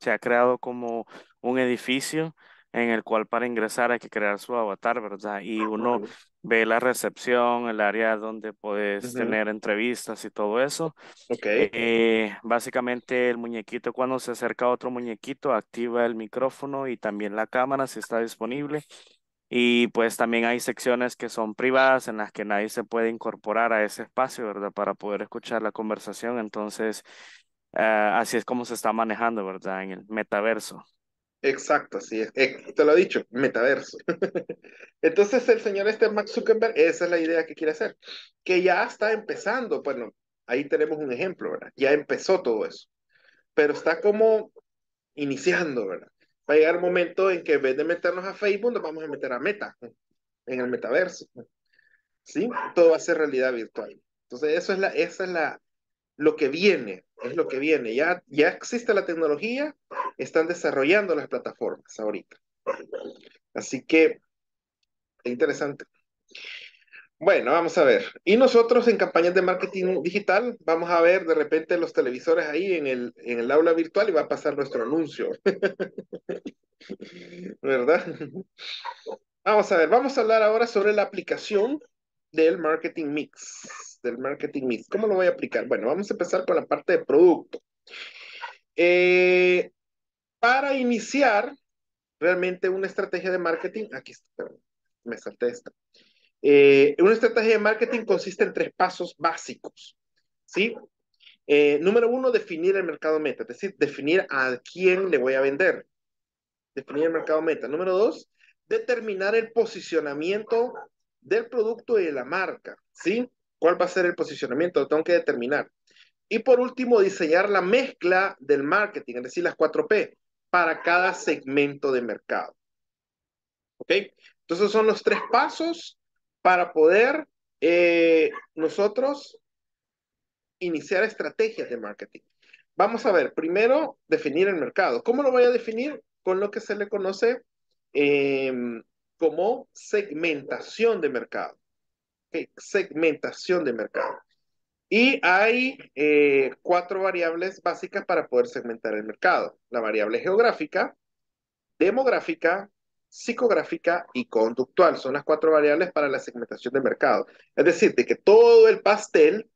se ha creado como un edificio en el cual para ingresar hay que crear su avatar, ¿verdad? Y uno ve la recepción, el área donde puedes tener entrevistas y todo eso. Okay. Básicamente el muñequito, cuando se acerca a otro muñequito, activa el micrófono y también la cámara si está disponible. Y pues también hay secciones que son privadas en las que nadie se puede incorporar a ese espacio, ¿verdad? Para poder escuchar la conversación. Entonces, así es como se está manejando, ¿verdad? En el metaverso. Exacto, así es. Te lo he dicho, metaverso. Entonces el señor Mark Zuckerberg, esa es la idea que quiere hacer, que ya está empezando. Bueno, ahí tenemos un ejemplo, ¿verdad? Ya empezó todo eso, pero está como iniciando, ¿verdad? Va a llegar el momento en que en vez de meternos a Facebook, nos vamos a meter a Meta, en el metaverso, ¿sí? Todo va a ser realidad virtual. Entonces eso es lo que viene. Es lo que viene. Ya existe la tecnología, están desarrollando las plataformas ahorita. Así que, interesante. Bueno, vamos a ver. Y nosotros en campañas de marketing digital, vamos a ver de repente los televisores ahí en el aula virtual y va a pasar nuestro anuncio. ¿Verdad? Vamos a ver, vamos a hablar ahora sobre la aplicación del marketing mix, ¿Cómo lo voy a aplicar? Bueno, vamos a empezar con la parte de producto. Para iniciar realmente una estrategia de marketing, aquí está, me salté esta. Una estrategia de marketing consiste en 3 pasos básicos, ¿sí? Número 1, definir el mercado meta, es decir, definir a quién le voy a vender. Definir el mercado meta. Número 2, determinar el posicionamiento del producto y de la marca, ¿sí? ¿Cuál va a ser el posicionamiento? Lo tengo que determinar. Y por último, diseñar la mezcla del marketing, es decir, las 4P, para cada segmento de mercado. ¿Ok? Entonces son los 3 pasos para poder nosotros iniciar estrategias de marketing. Vamos a ver, primero, definir el mercado. ¿Cómo lo voy a definir? Con lo que se le conoce como segmentación de mercado. Okay, segmentación de mercado. Y hay cuatro variables básicas para poder segmentar el mercado. La variable geográfica, demográfica, psicográfica y conductual. Son las cuatro variables para la segmentación de mercado. Es decir, de que todo el pastel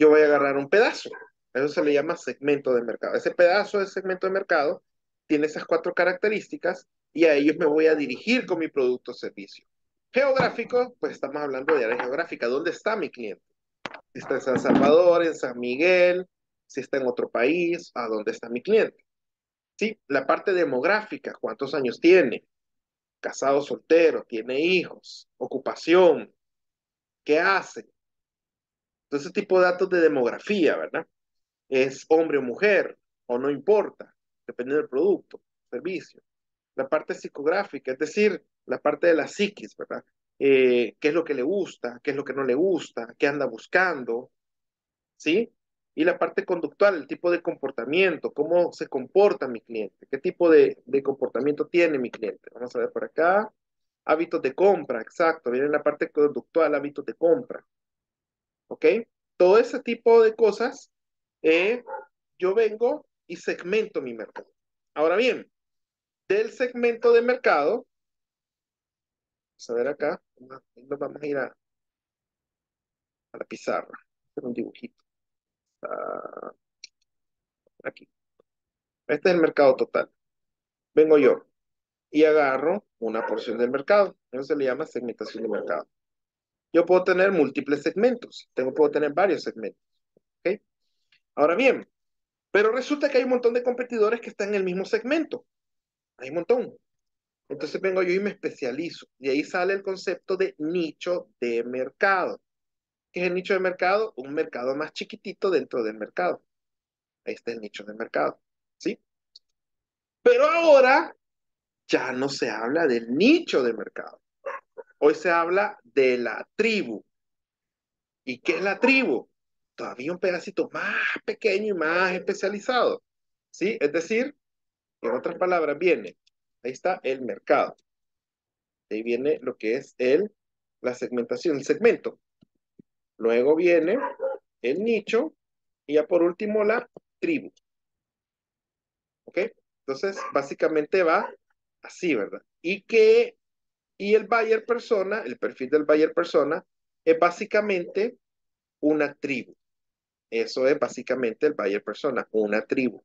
yo voy a agarrar un pedazo. Eso se le llama segmento de mercado. Ese pedazo de segmento de mercado tiene esas cuatro características y a ellos me voy a dirigir con mi producto o servicio. Geográfico, pues estamos hablando de área geográfica. ¿Dónde está mi cliente? Si está en San Salvador, en San Miguel, si está en otro país, ¿a dónde está mi cliente? ¿Sí? La parte demográfica, ¿cuántos años tiene? Casado, soltero, tiene hijos, ocupación, ¿qué hace? Entonces, tipo de datos de demografía, ¿verdad? Es hombre o mujer, o no importa, dependiendo del producto, servicio. La parte psicográfica, es decir, la parte de la psiquis, ¿verdad? Qué es lo que le gusta, qué es lo que no le gusta, qué anda buscando, ¿sí? Y la parte conductual, el tipo de comportamiento, cómo se comporta mi cliente, qué tipo de comportamiento tiene mi cliente. Vamos a ver por acá. Hábitos de compra, exacto, viene la parte conductual, hábitos de compra. ¿Ok? Todo ese tipo de cosas, yo vengo y segmento mi mercado. Ahora bien, del segmento de mercado, vamos a ver acá, nos vamos a ir a la pizarra, hacer un dibujito. Aquí. Este es el mercado total. Vengo yo y agarro una porción del mercado. Eso se le llama segmentación de mercado. Yo puedo tener múltiples segmentos. Puedo tener varios segmentos. ¿Okay? Ahora bien, pero resulta que hay un montón de competidores que están en el mismo segmento. Hay un montón. Entonces vengo yo y me especializo. Y ahí sale el concepto de nicho de mercado. ¿Qué es el nicho de mercado? Un mercado más chiquitito dentro del mercado. Ahí está el nicho de mercado. ¿Sí? Pero ahora ya no se habla del nicho de mercado. Hoy se habla de la tribu. ¿Y qué es la tribu? Todavía un pedacito más pequeño y más especializado. ¿Sí? Es decir, en otras palabras, viene... Ahí está el mercado. Ahí viene lo que es la segmentación, el segmento. Luego viene el nicho y ya por último la tribu. ¿Ok? Entonces, básicamente va así, ¿verdad? Y el buyer persona, el perfil del buyer persona, es básicamente una tribu. Eso es básicamente el buyer persona, una tribu.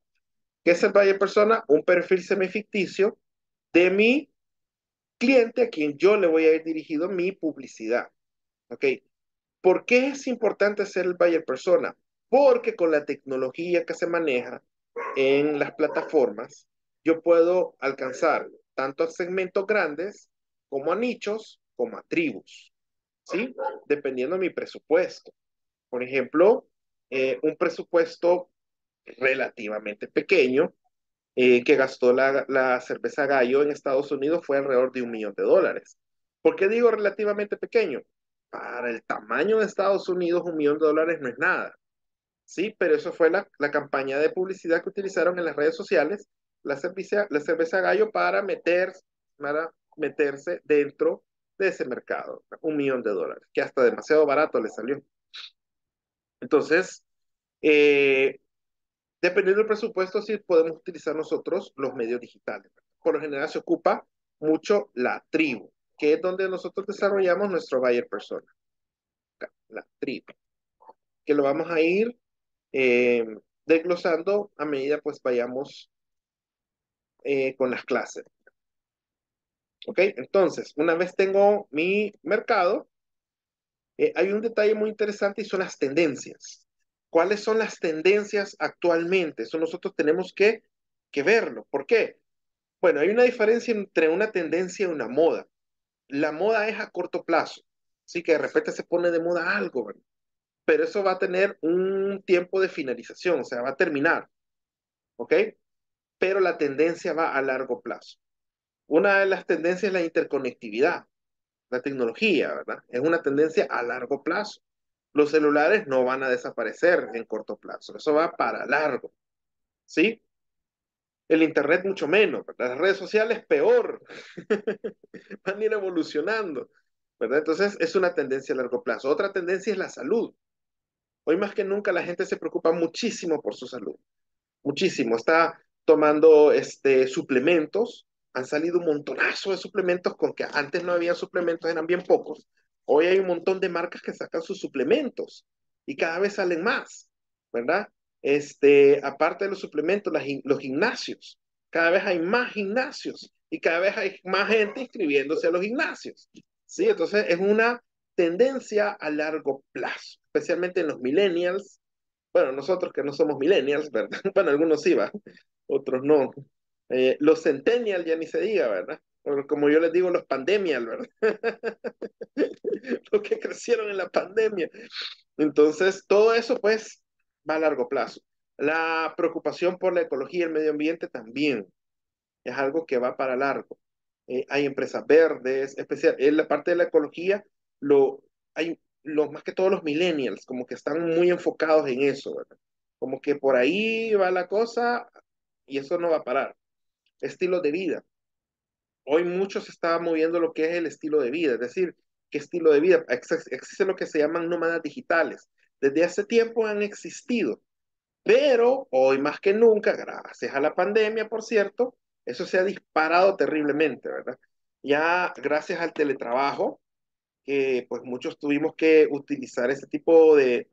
¿Qué es el buyer persona? Un perfil semificticio de mi cliente a quien yo le voy a ir dirigido mi publicidad. ¿Ok? ¿Por qué es importante ser el buyer persona? Porque con la tecnología que se maneja en las plataformas, yo puedo alcanzar tanto a segmentos grandes, como a nichos, como a tribus. ¿Sí? Dependiendo de mi presupuesto. Por ejemplo, un presupuesto relativamente pequeño, que gastó la cerveza Gallo en Estados Unidos fue alrededor de $1 millón. ¿Por qué digo relativamente pequeño? Para el tamaño de Estados Unidos, $1 millón no es nada. Sí, pero eso fue la campaña de publicidad que utilizaron en las redes sociales, la cerveza Gallo, para meterse dentro de ese mercado. $1 millón, que hasta demasiado barato le salió. Entonces, dependiendo del presupuesto, sí podemos utilizar nosotros los medios digitales. Por lo general se ocupa mucho la tribu, que es donde nosotros desarrollamos nuestro buyer persona. La tribu. Que lo vamos a ir desglosando a medida pues vayamos con las clases. ¿Ok? Entonces, una vez tengo mi mercado, hay un detalle muy interesante y son las tendencias. ¿Cuáles son las tendencias actualmente? Eso nosotros tenemos que verlo. ¿Por qué? Bueno, hay una diferencia entre una tendencia y una moda. La moda es a corto plazo. Así que de repente se pone de moda algo, ¿verdad? Pero eso va a tener un tiempo de finalización, o sea, va a terminar. ¿Ok? Pero la tendencia va a largo plazo. Una de las tendencias es la interconectividad, la tecnología, ¿verdad? Es una tendencia a largo plazo. Los celulares no van a desaparecer en corto plazo. Eso va para largo. ¿Sí? El internet mucho menos, ¿verdad? Las redes sociales peor, van a ir evolucionando, ¿verdad? Entonces es una tendencia a largo plazo. Otra tendencia es la salud. Hoy más que nunca la gente se preocupa muchísimo por su salud, muchísimo. Está tomando suplementos, han salido un montonazo de suplementos, con que antes no había suplementos, eran bien pocos. Hoy hay un montón de marcas que sacan sus suplementos y cada vez salen más, ¿verdad? Aparte de los suplementos, los gimnasios. Cada vez hay más gimnasios y cada vez hay más gente inscribiéndose a los gimnasios. ¿Sí? Entonces es una tendencia a largo plazo, especialmente en los millennials. Bueno, nosotros que no somos millennials, ¿verdad? Bueno, algunos sí, ¿va? Otros no. Los centennials ya ni se diga, ¿verdad? O como yo les digo, los pandemials, ¿verdad? Los que crecieron en la pandemia. Entonces, todo eso, pues, va a largo plazo. La preocupación por la ecología y el medio ambiente también es algo que va para largo. Hay empresas verdes, especial, en la parte de la ecología, más que todos los millennials, como que están muy enfocados en eso, ¿verdad? Como que por ahí va la cosa y eso no va a parar. Estilo de vida. Hoy mucho se está moviendo lo que es el estilo de vida, es decir, ¿qué estilo de vida? Existe lo que se llaman nómadas digitales. Desde hace tiempo han existido, pero hoy más que nunca, gracias a la pandemia, por cierto, eso se ha disparado terriblemente, ¿verdad? Ya gracias al teletrabajo, que pues muchos tuvimos que utilizar este tipo de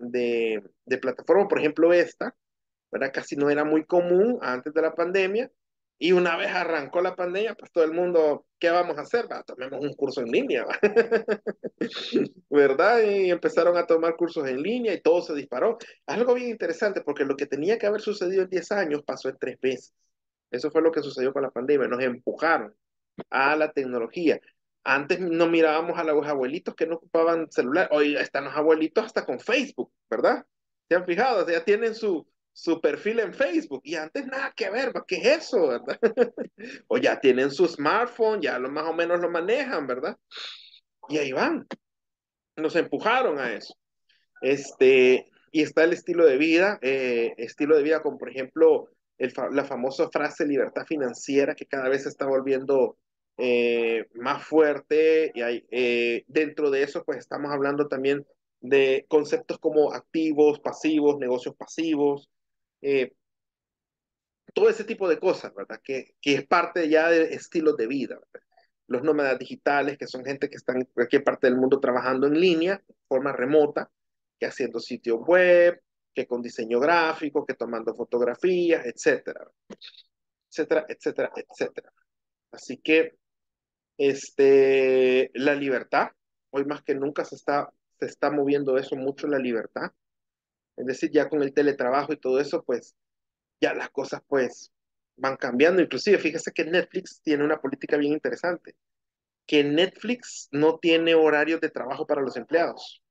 plataforma, por ejemplo esta, ¿verdad? Casi no era muy común antes de la pandemia, y una vez arrancó la pandemia, pues todo el mundo, ¿qué vamos a hacer? Va, tomemos un curso en línea, ¿va? ¿Verdad? Y empezaron a tomar cursos en línea y todo se disparó. Algo bien interesante, porque lo que tenía que haber sucedido en 10 años pasó en 3 veces. Eso fue lo que sucedió con la pandemia, nos empujaron a la tecnología. Antes no mirábamos a los abuelitos que no ocupaban celular. Hoy están los abuelitos hasta con Facebook, ¿verdad? ¿Se han fijado? O sea, ya tienen su perfil en Facebook, y antes nada que ver, ¿qué es eso, verdad? O ya tienen su smartphone, ya más o menos lo manejan, ¿verdad? Y ahí van. Nos empujaron a eso. Y está el estilo de vida como, por ejemplo, la famosa frase libertad financiera, que cada vez se está volviendo más fuerte, y hay, dentro de eso, pues estamos hablando también de conceptos como activos, pasivos, negocios pasivos, todo ese tipo de cosas, ¿verdad? Que es parte ya de estilos de vida, ¿verdad? Los nómadas digitales, que son gente que están en cualquier parte del mundo trabajando en línea, de forma remota, que haciendo sitio web, que con diseño gráfico, que tomando fotografías, etcétera, etcétera, etcétera, etcétera. Así que la libertad, hoy más que nunca se está moviendo eso mucho, la libertad. Es decir, ya con el teletrabajo y todo eso, pues ya las cosas pues van cambiando. Inclusive, fíjese que Netflix tiene una política bien interesante, que Netflix no tiene horarios de trabajo para los empleados.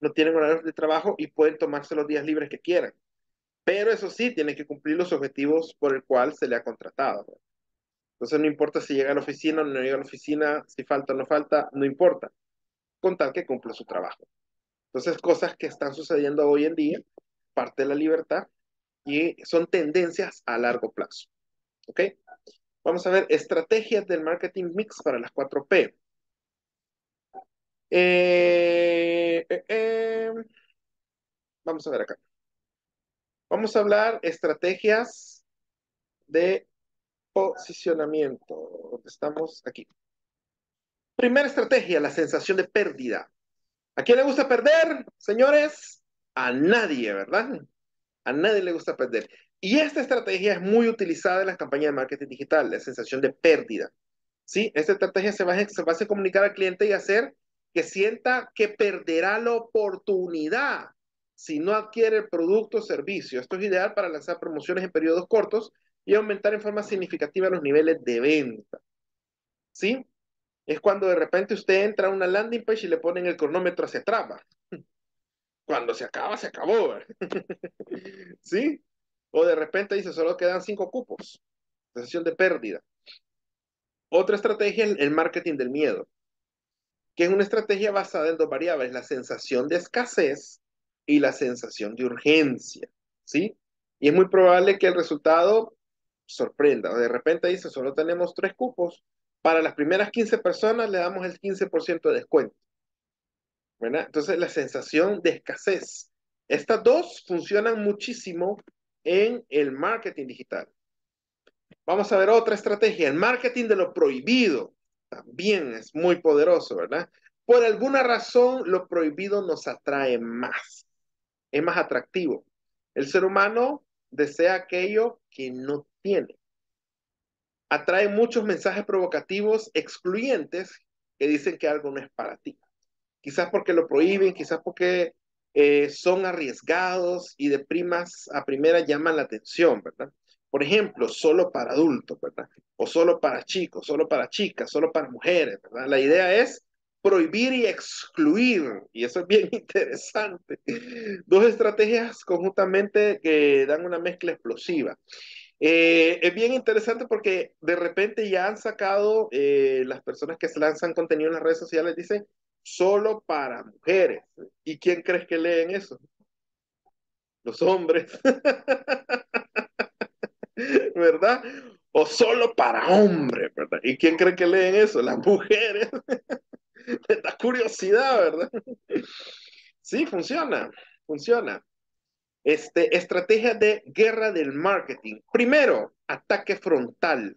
No tienen horarios de trabajo y pueden tomarse los días libres que quieran. Pero eso sí, tienen que cumplir los objetivos por el cual se le ha contratado, ¿no? Entonces no importa si llega a la oficina o no llega a la oficina, si falta o no falta, no importa, con tal que cumpla su trabajo. Entonces, cosas que están sucediendo hoy en día, parte de la libertad, y son tendencias a largo plazo. ¿Ok? Vamos a ver estrategias del marketing mix para las 4P. Vamos a ver acá. Vamos a hablar estrategias de posicionamiento. ¿Dónde estamos? Aquí. Primera estrategia, la sensación de pérdida. ¿A quién le gusta perder, señores? A nadie, ¿verdad? A nadie le gusta perder. Y esta estrategia es muy utilizada en las campañas de marketing digital, la sensación de pérdida. ¿Sí? Esta estrategia se basa en comunicar al cliente y hacer que sienta que perderá la oportunidad si no adquiere el producto o servicio. Esto es ideal para lanzar promociones en periodos cortos y aumentar en forma significativa los niveles de venta. ¿Sí? Es cuando de repente usted entra a una landing page y le ponen el cronómetro hacia atrás, ¿va? Cuando se acaba, se acabó, ¿va? ¿Sí? O de repente dice, solo quedan 5 cupos. Sensación de pérdida. Otra estrategia es el marketing del miedo, que es una estrategia basada en 2 variables, la sensación de escasez y la sensación de urgencia, ¿sí? Y es muy probable que el resultado sorprenda. O de repente dice, solo tenemos 3 cupos, para las primeras 15 personas le damos el 15% de descuento, ¿verdad? Entonces la sensación de escasez. Estas dos funcionan muchísimo en el marketing digital. Vamos a ver otra estrategia. El marketing de lo prohibido también es muy poderoso, ¿verdad? Por alguna razón, lo prohibido nos atrae más. Es más atractivo. El ser humano desea aquello que no tiene. Atrae muchos mensajes provocativos, excluyentes, que dicen que algo no es para ti. Quizás porque lo prohíben, quizás porque son arriesgados y de primas a primera llaman la atención, ¿verdad? Por ejemplo, solo para adultos, ¿verdad? O solo para chicos, solo para chicas, solo para mujeres, ¿verdad? La idea es prohibir y excluir, y eso es bien interesante. Dos estrategias conjuntamente que dan una mezcla explosiva. Es bien interesante porque de repente ya han sacado, las personas que se lanzan contenido en las redes sociales dicen, solo para mujeres. ¿Y quién crees que leen eso? Los hombres. ¿Verdad? O solo para hombres, ¿verdad? ¿Y quién cree que leen eso? Las mujeres. Les da curiosidad, ¿verdad? Sí, funciona, funciona. Estrategia de guerra del marketing. Primero, ataque frontal.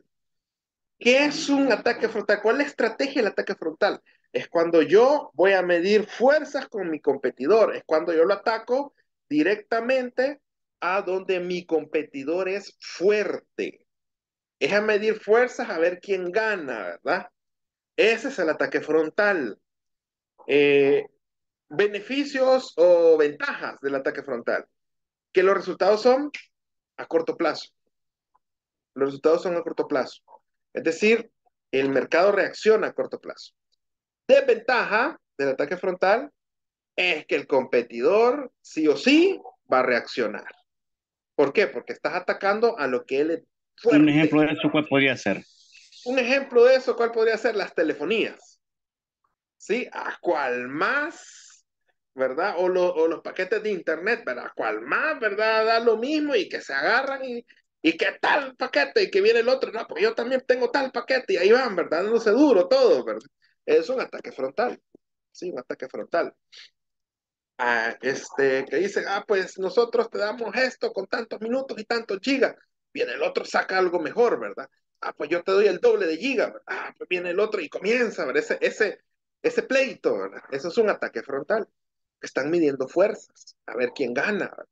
¿Qué es un ataque frontal? ¿Cuál es la estrategia del ataque frontal? Es cuando yo voy a medir fuerzas con mi competidor. Es cuando yo lo ataco directamente a donde mi competidor es fuerte. Es a medir fuerzas, a ver quién gana, ¿verdad? Ese es el ataque frontal. Beneficios o ventajas del ataque frontal. Que los resultados son a corto plazo. Los resultados son a corto plazo. Es decir, el mercado reacciona a corto plazo. Desventaja del ataque frontal es que el competidor sí o sí va a reaccionar. ¿Por qué? Porque estás atacando a lo que él es fuerte. Un ejemplo de eso, ¿cuál podría ser? Un ejemplo de eso, ¿cuál podría ser? Las telefonías. ¿Sí? ¿A cuál más? ¿Verdad? O los paquetes de internet, ¿verdad? ¿A cuál más? ¿Verdad? Da lo mismo y que se agarran y que tal paquete y que viene el otro. No, porque yo también tengo tal paquete y ahí van, ¿verdad? Dándose duro todo, ¿verdad? Es un ataque frontal. Sí, un ataque frontal. Ah, que dicen, ah, pues nosotros te damos esto con tantos minutos y tantos gigas. Viene el otro, saca algo mejor, ¿verdad? Ah, pues yo te doy el doble de giga. Ah, pues viene el otro y comienza, ¿verdad? Ese pleito, ¿verdad? Eso es un ataque frontal. Están midiendo fuerzas. A ver quién gana, ¿verdad?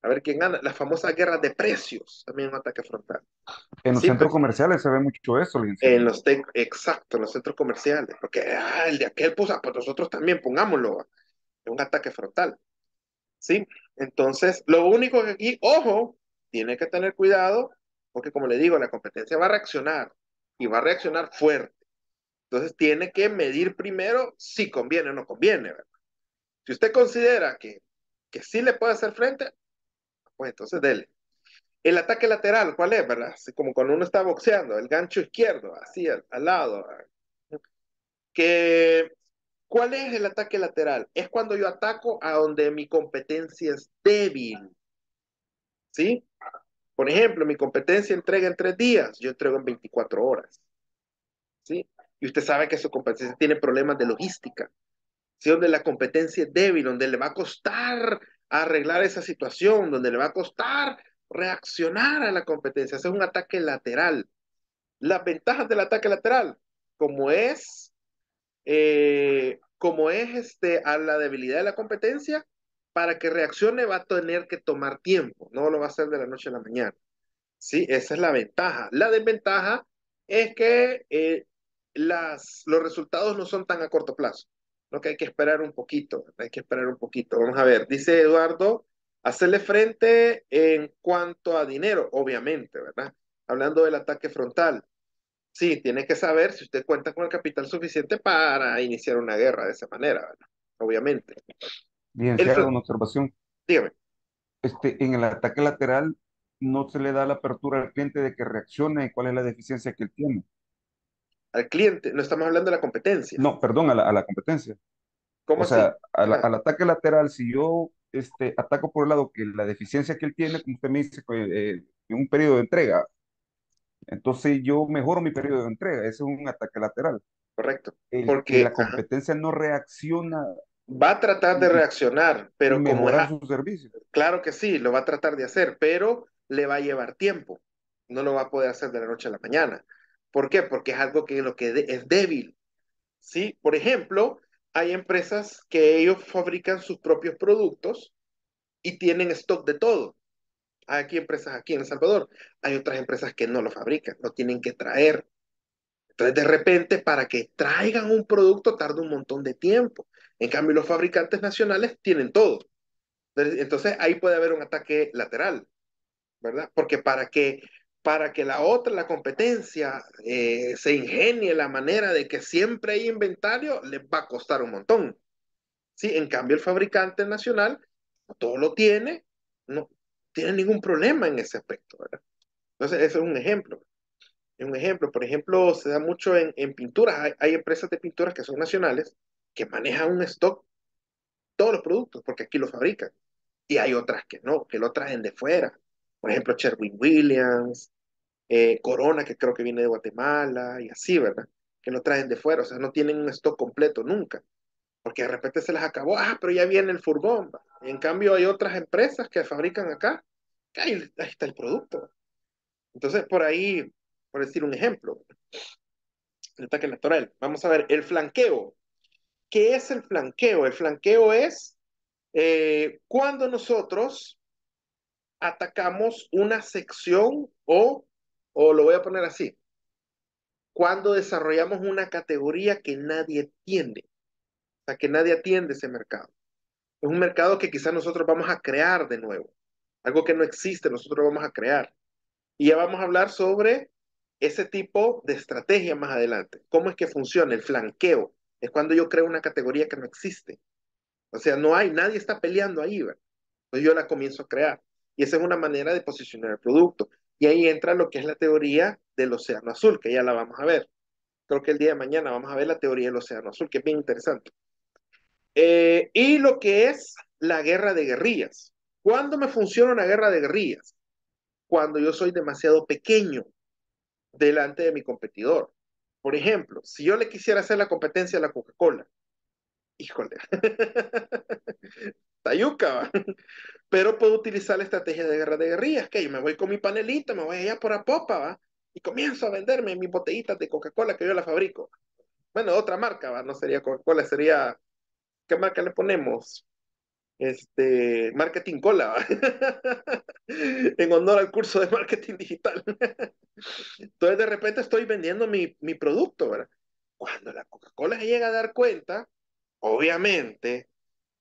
A ver quién gana. La famosa guerra de precios también es un ataque frontal. En los centros comerciales se ve mucho eso. Exacto, en los centros comerciales. Porque el de aquel puso, pues nosotros también pongámoslo. Es un ataque frontal. ¿Sí? Entonces, lo único que aquí, ojo, tiene que tener cuidado. Porque como le digo, la competencia va a reaccionar y va a reaccionar fuerte. Entonces tiene que medir primero si conviene o no conviene, ¿verdad? Si usted considera que sí le puede hacer frente, pues entonces dele. El ataque lateral, ¿cuál es, verdad? Así como cuando uno está boxeando, el gancho izquierdo, así al lado. ¿Cuál es el ataque lateral? Es cuando yo ataco a donde mi competencia es débil. ¿Sí? Por ejemplo, mi competencia entrega en 3 días, yo entrego en 24 horas. ¿Sí? Y usted sabe que su competencia tiene problemas de logística. ¿Sí? Donde la competencia es débil, donde le va a costar arreglar esa situación, donde le va a costar reaccionar a la competencia. Ese es un ataque lateral. Las ventajas del ataque lateral, como es a la debilidad de la competencia, para que reaccione va a tener que tomar tiempo, no lo va a hacer de la noche a la mañana. ¿Sí? Esa es la ventaja. La desventaja es que los resultados no son tan a corto plazo, ¿no? Que hay que esperar un poquito, hay que esperar un poquito. Vamos a ver, dice Eduardo, hacerle frente en cuanto a dinero, obviamente, ¿verdad? Hablando del ataque frontal. Sí, tiene que saber si usted cuenta con el capital suficiente para iniciar una guerra de esa manera, ¿verdad? Obviamente. Bien, una observación. Dígame. En el ataque lateral no se le da la apertura al cliente de que reaccione y cuál es la deficiencia que él tiene. Al cliente, no estamos hablando de la competencia. No, perdón, a la competencia. ¿Cómo así? O sea, al ataque lateral, si yo ataco por el lado que la deficiencia que él tiene, como usted me dice, en un periodo de entrega, Entonces yo mejoro mi periodo de entrega. Ese es un ataque lateral. Correcto. El que Porque la competencia no reacciona va a tratar de y reaccionar, pero como mejorar su servicio. claro que sí, lo va a tratar de hacer, pero le va a llevar tiempo. No lo va a poder hacer de la noche a la mañana. ¿Por qué? Porque es algo que es débil, ¿sí? Por ejemplo, hay empresas que ellos fabrican sus propios productos y tienen stock de todo. Hay aquí empresas aquí en El Salvador. Hay otras empresas que no lo fabrican, lo tienen que traer. Entonces, de repente, para que traigan un producto tarda un montón de tiempo. En cambio, los fabricantes nacionales tienen todo. Entonces, ahí puede haber un ataque lateral, ¿verdad? Porque para que la competencia, se ingenie la manera de que siempre hay inventario, les va a costar un montón. ¿Sí? En cambio, el fabricante nacional todo lo tiene, no tiene ningún problema en ese aspecto, ¿verdad? Entonces, eso es un ejemplo. Es un ejemplo. Por ejemplo, se da mucho en pinturas. Hay empresas de pinturas que son nacionales que manejan un stock, todos los productos, porque aquí lo fabrican. Y hay otras que no, que lo traen de fuera. Por ejemplo, Sherwin-Williams, Corona, que creo que viene de Guatemala, y así, ¿verdad? Que lo traen de fuera, o sea, no tienen un stock completo nunca, porque de repente se les acabó, pero ya viene el furgón, ¿va? Y en cambio hay otras empresas que fabrican acá, que ahí está el producto, ¿va? Entonces, por ahí, por decir un ejemplo, el ataque electoral. Vamos a ver, el flanqueo. ¿Qué es el flanqueo? El flanqueo es cuando nosotros atacamos una sección o lo voy a poner así, cuando desarrollamos una categoría que nadie atiende, o sea, que nadie atiende ese mercado. Es un mercado que quizás nosotros vamos a crear de nuevo, algo que no existe, nosotros lo vamos a crear. Y ya vamos a hablar sobre ese tipo de estrategia más adelante. ¿Cómo es que funciona el flanqueo? Es cuando yo creo una categoría que no existe. O sea, no hay, nadie está peleando ahí, ¿verdad? Entonces yo la comienzo a crear. Y esa es una manera de posicionar el producto. Y ahí entra lo que es la teoría del océano azul, que ya la vamos a ver. Creo que el día de mañana vamos a ver la teoría del océano azul, que es bien interesante. Y lo que es la guerra de guerrillas. ¿Cuándo me funciona una guerra de guerrillas? Cuando yo soy demasiado pequeño delante de mi competidor. Por ejemplo, si yo le quisiera hacer la competencia a la Coca-Cola, híjole, tayuca, pero puedo utilizar la estrategia de guerra de guerrillas, que yo me voy con mi panelita, me voy allá por Apopa, ¿va? Y comienzo a venderme mis botellitas de Coca-Cola que yo la fabrico. Bueno, otra marca, ¿va? No sería Coca-Cola, sería, ¿qué marca le ponemos? Marketing Cola, ¿va? En honor al curso de marketing digital. Entonces, de repente estoy vendiendo mi producto, ¿verdad? Cuando la Coca-Cola llega a dar cuenta, obviamente,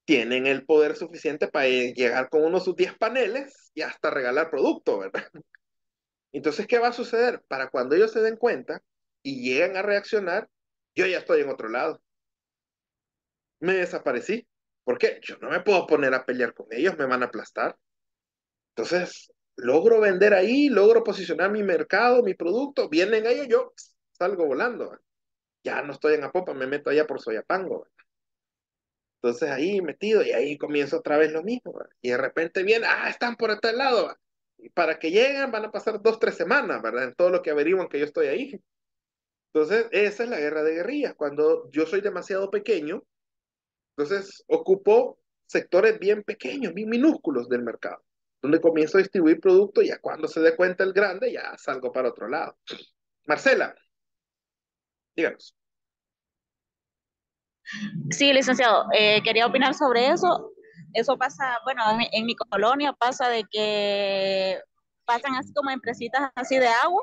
tienen el poder suficiente para llegar con uno de sus 10 paneles y hasta regalar producto, ¿verdad? Entonces, ¿qué va a suceder? Para cuando ellos se den cuenta y llegan a reaccionar, yo ya estoy en otro lado. Me desaparecí. ¿Por qué? Yo no me puedo poner a pelear con ellos, me van a aplastar. Entonces, logro vender ahí, logro posicionar mi mercado, mi producto, vienen ellos, yo salgo volando, ¿verdad? Ya no estoy en Apopa, me meto allá por Soyapango, ¿verdad? Entonces ahí metido y ahí comienzo otra vez lo mismo, ¿verdad? Y de repente vienen, están por este lado, ¿verdad? Y para que lleguen van a pasar 2, 3 semanas, ¿verdad? En todo lo que averiguan que yo estoy ahí. Entonces esa es la guerra de guerrillas, cuando yo soy demasiado pequeño, entonces ocupo sectores bien pequeños, bien minúsculos del mercado, donde comienzo a distribuir productos y ya cuando se dé cuenta el grande ya salgo para otro lado. Marcela, díganos. Sí, licenciado, quería opinar sobre eso. Eso pasa, bueno, en mi colonia pasa de que pasan así como empresitas así de agua,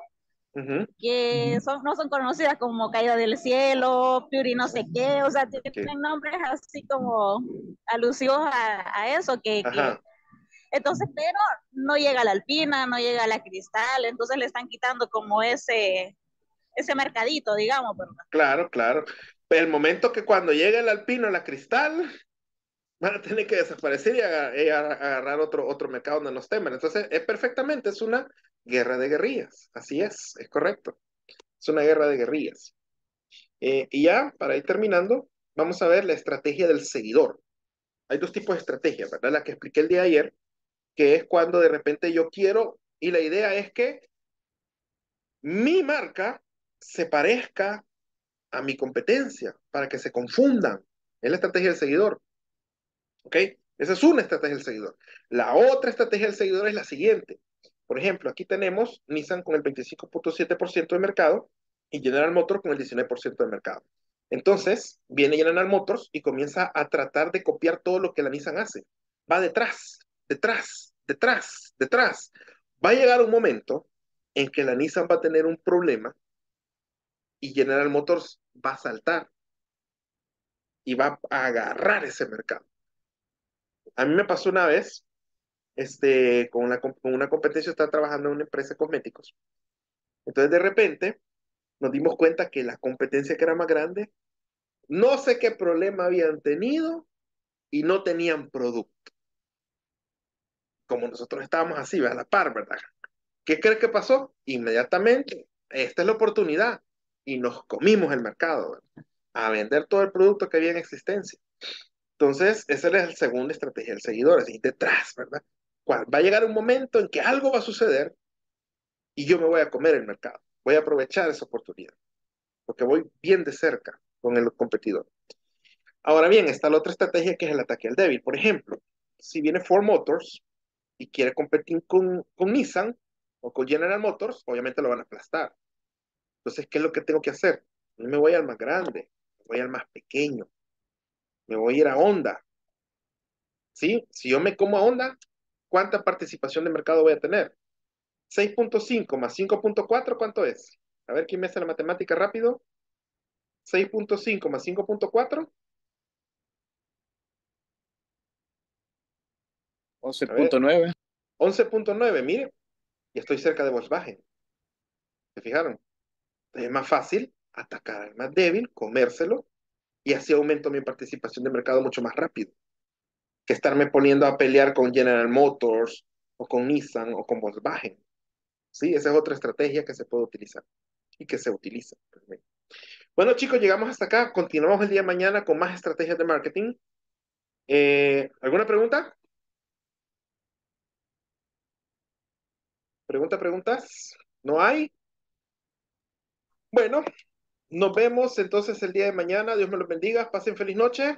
que no son conocidas como Caída del Cielo, Puri no sé qué, o sea, tienen nombres así como alusivos a eso, que entonces, pero no llega la Alpina, no llega la Cristal, entonces le están quitando como ese mercadito, digamos, ¿verdad? Claro, claro. El momento que cuando llegue el Alpino, la Cristal, van a tener que desaparecer y agarrar otro mercado donde nos temen. Entonces, es una guerra de guerrillas. Así es correcto. Es una guerra de guerrillas. Y ya, para ir terminando, vamos a ver la estrategia del seguidor. Hay dos tipos de estrategias, ¿verdad? La que expliqué el día de ayer, que es cuando de repente yo quiero, y la idea es que mi marca se parezca a mi competencia, para que se confundan. Es la estrategia del seguidor. ¿Ok? Esa es una estrategia del seguidor. La otra estrategia del seguidor es la siguiente. Por ejemplo, aquí tenemos Nissan con el 25.7% de mercado y General Motors con el 19% de mercado. Entonces, viene General Motors y comienza a tratar de copiar todo lo que la Nissan hace. Va detrás, detrás, detrás, detrás. Va a llegar un momento en que la Nissan va a tener un problema y General Motors va a saltar y va a agarrar ese mercado. A mí me pasó una vez, con una competencia, estaba trabajando en una empresa de cosméticos. Entonces, de repente, nos dimos cuenta que la competencia que era más grande, no sé qué problema habían tenido y no tenían producto. Como nosotros estábamos así, a la par, ¿verdad? ¿Qué crees que pasó? Inmediatamente, esta es la oportunidad. Y nos comimos el mercado, ¿verdad? A vender todo el producto que había en existencia. Entonces, esa es la segunda estrategia del seguidor, así detrás, ¿verdad? Va a llegar un momento en que algo va a suceder y yo me voy a comer el mercado. Voy a aprovechar esa oportunidad, porque voy bien de cerca con el competidor. Ahora bien, está la otra estrategia que es el ataque al débil. Por ejemplo, si viene Ford Motors y quiere competir con Nissan o con General Motors, obviamente lo van a aplastar. Entonces, ¿qué es lo que tengo que hacer? No me voy al más grande, voy al más pequeño. Me voy a ir a Onda. ¿Sí? Si yo me como a Onda, ¿cuánta participación de mercado voy a tener? 6.5 más 5.4, ¿cuánto es? A ver, ¿quién me hace la matemática rápido? 6.5 más 5.4. 11.9. 11.9, mire. Y estoy cerca de Volkswagen. ¿Se fijaron? Es más fácil atacar al más débil, comérselo, y así aumento mi participación de mercado mucho más rápido. Que estarme poniendo a pelear con General Motors, o con Nissan, o con Volkswagen. ¿Sí? Esa es otra estrategia que se puede utilizar y que se utiliza. Bueno, chicos, llegamos hasta acá. Continuamos el día de mañana con más estrategias de marketing. ¿Alguna pregunta? ¿Preguntas? ¿No hay? Bueno, nos vemos entonces el día de mañana. Dios me los bendiga. Pasen feliz noche.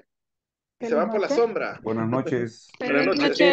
Y se van por la sombra. Buenas noches. Buenas noches.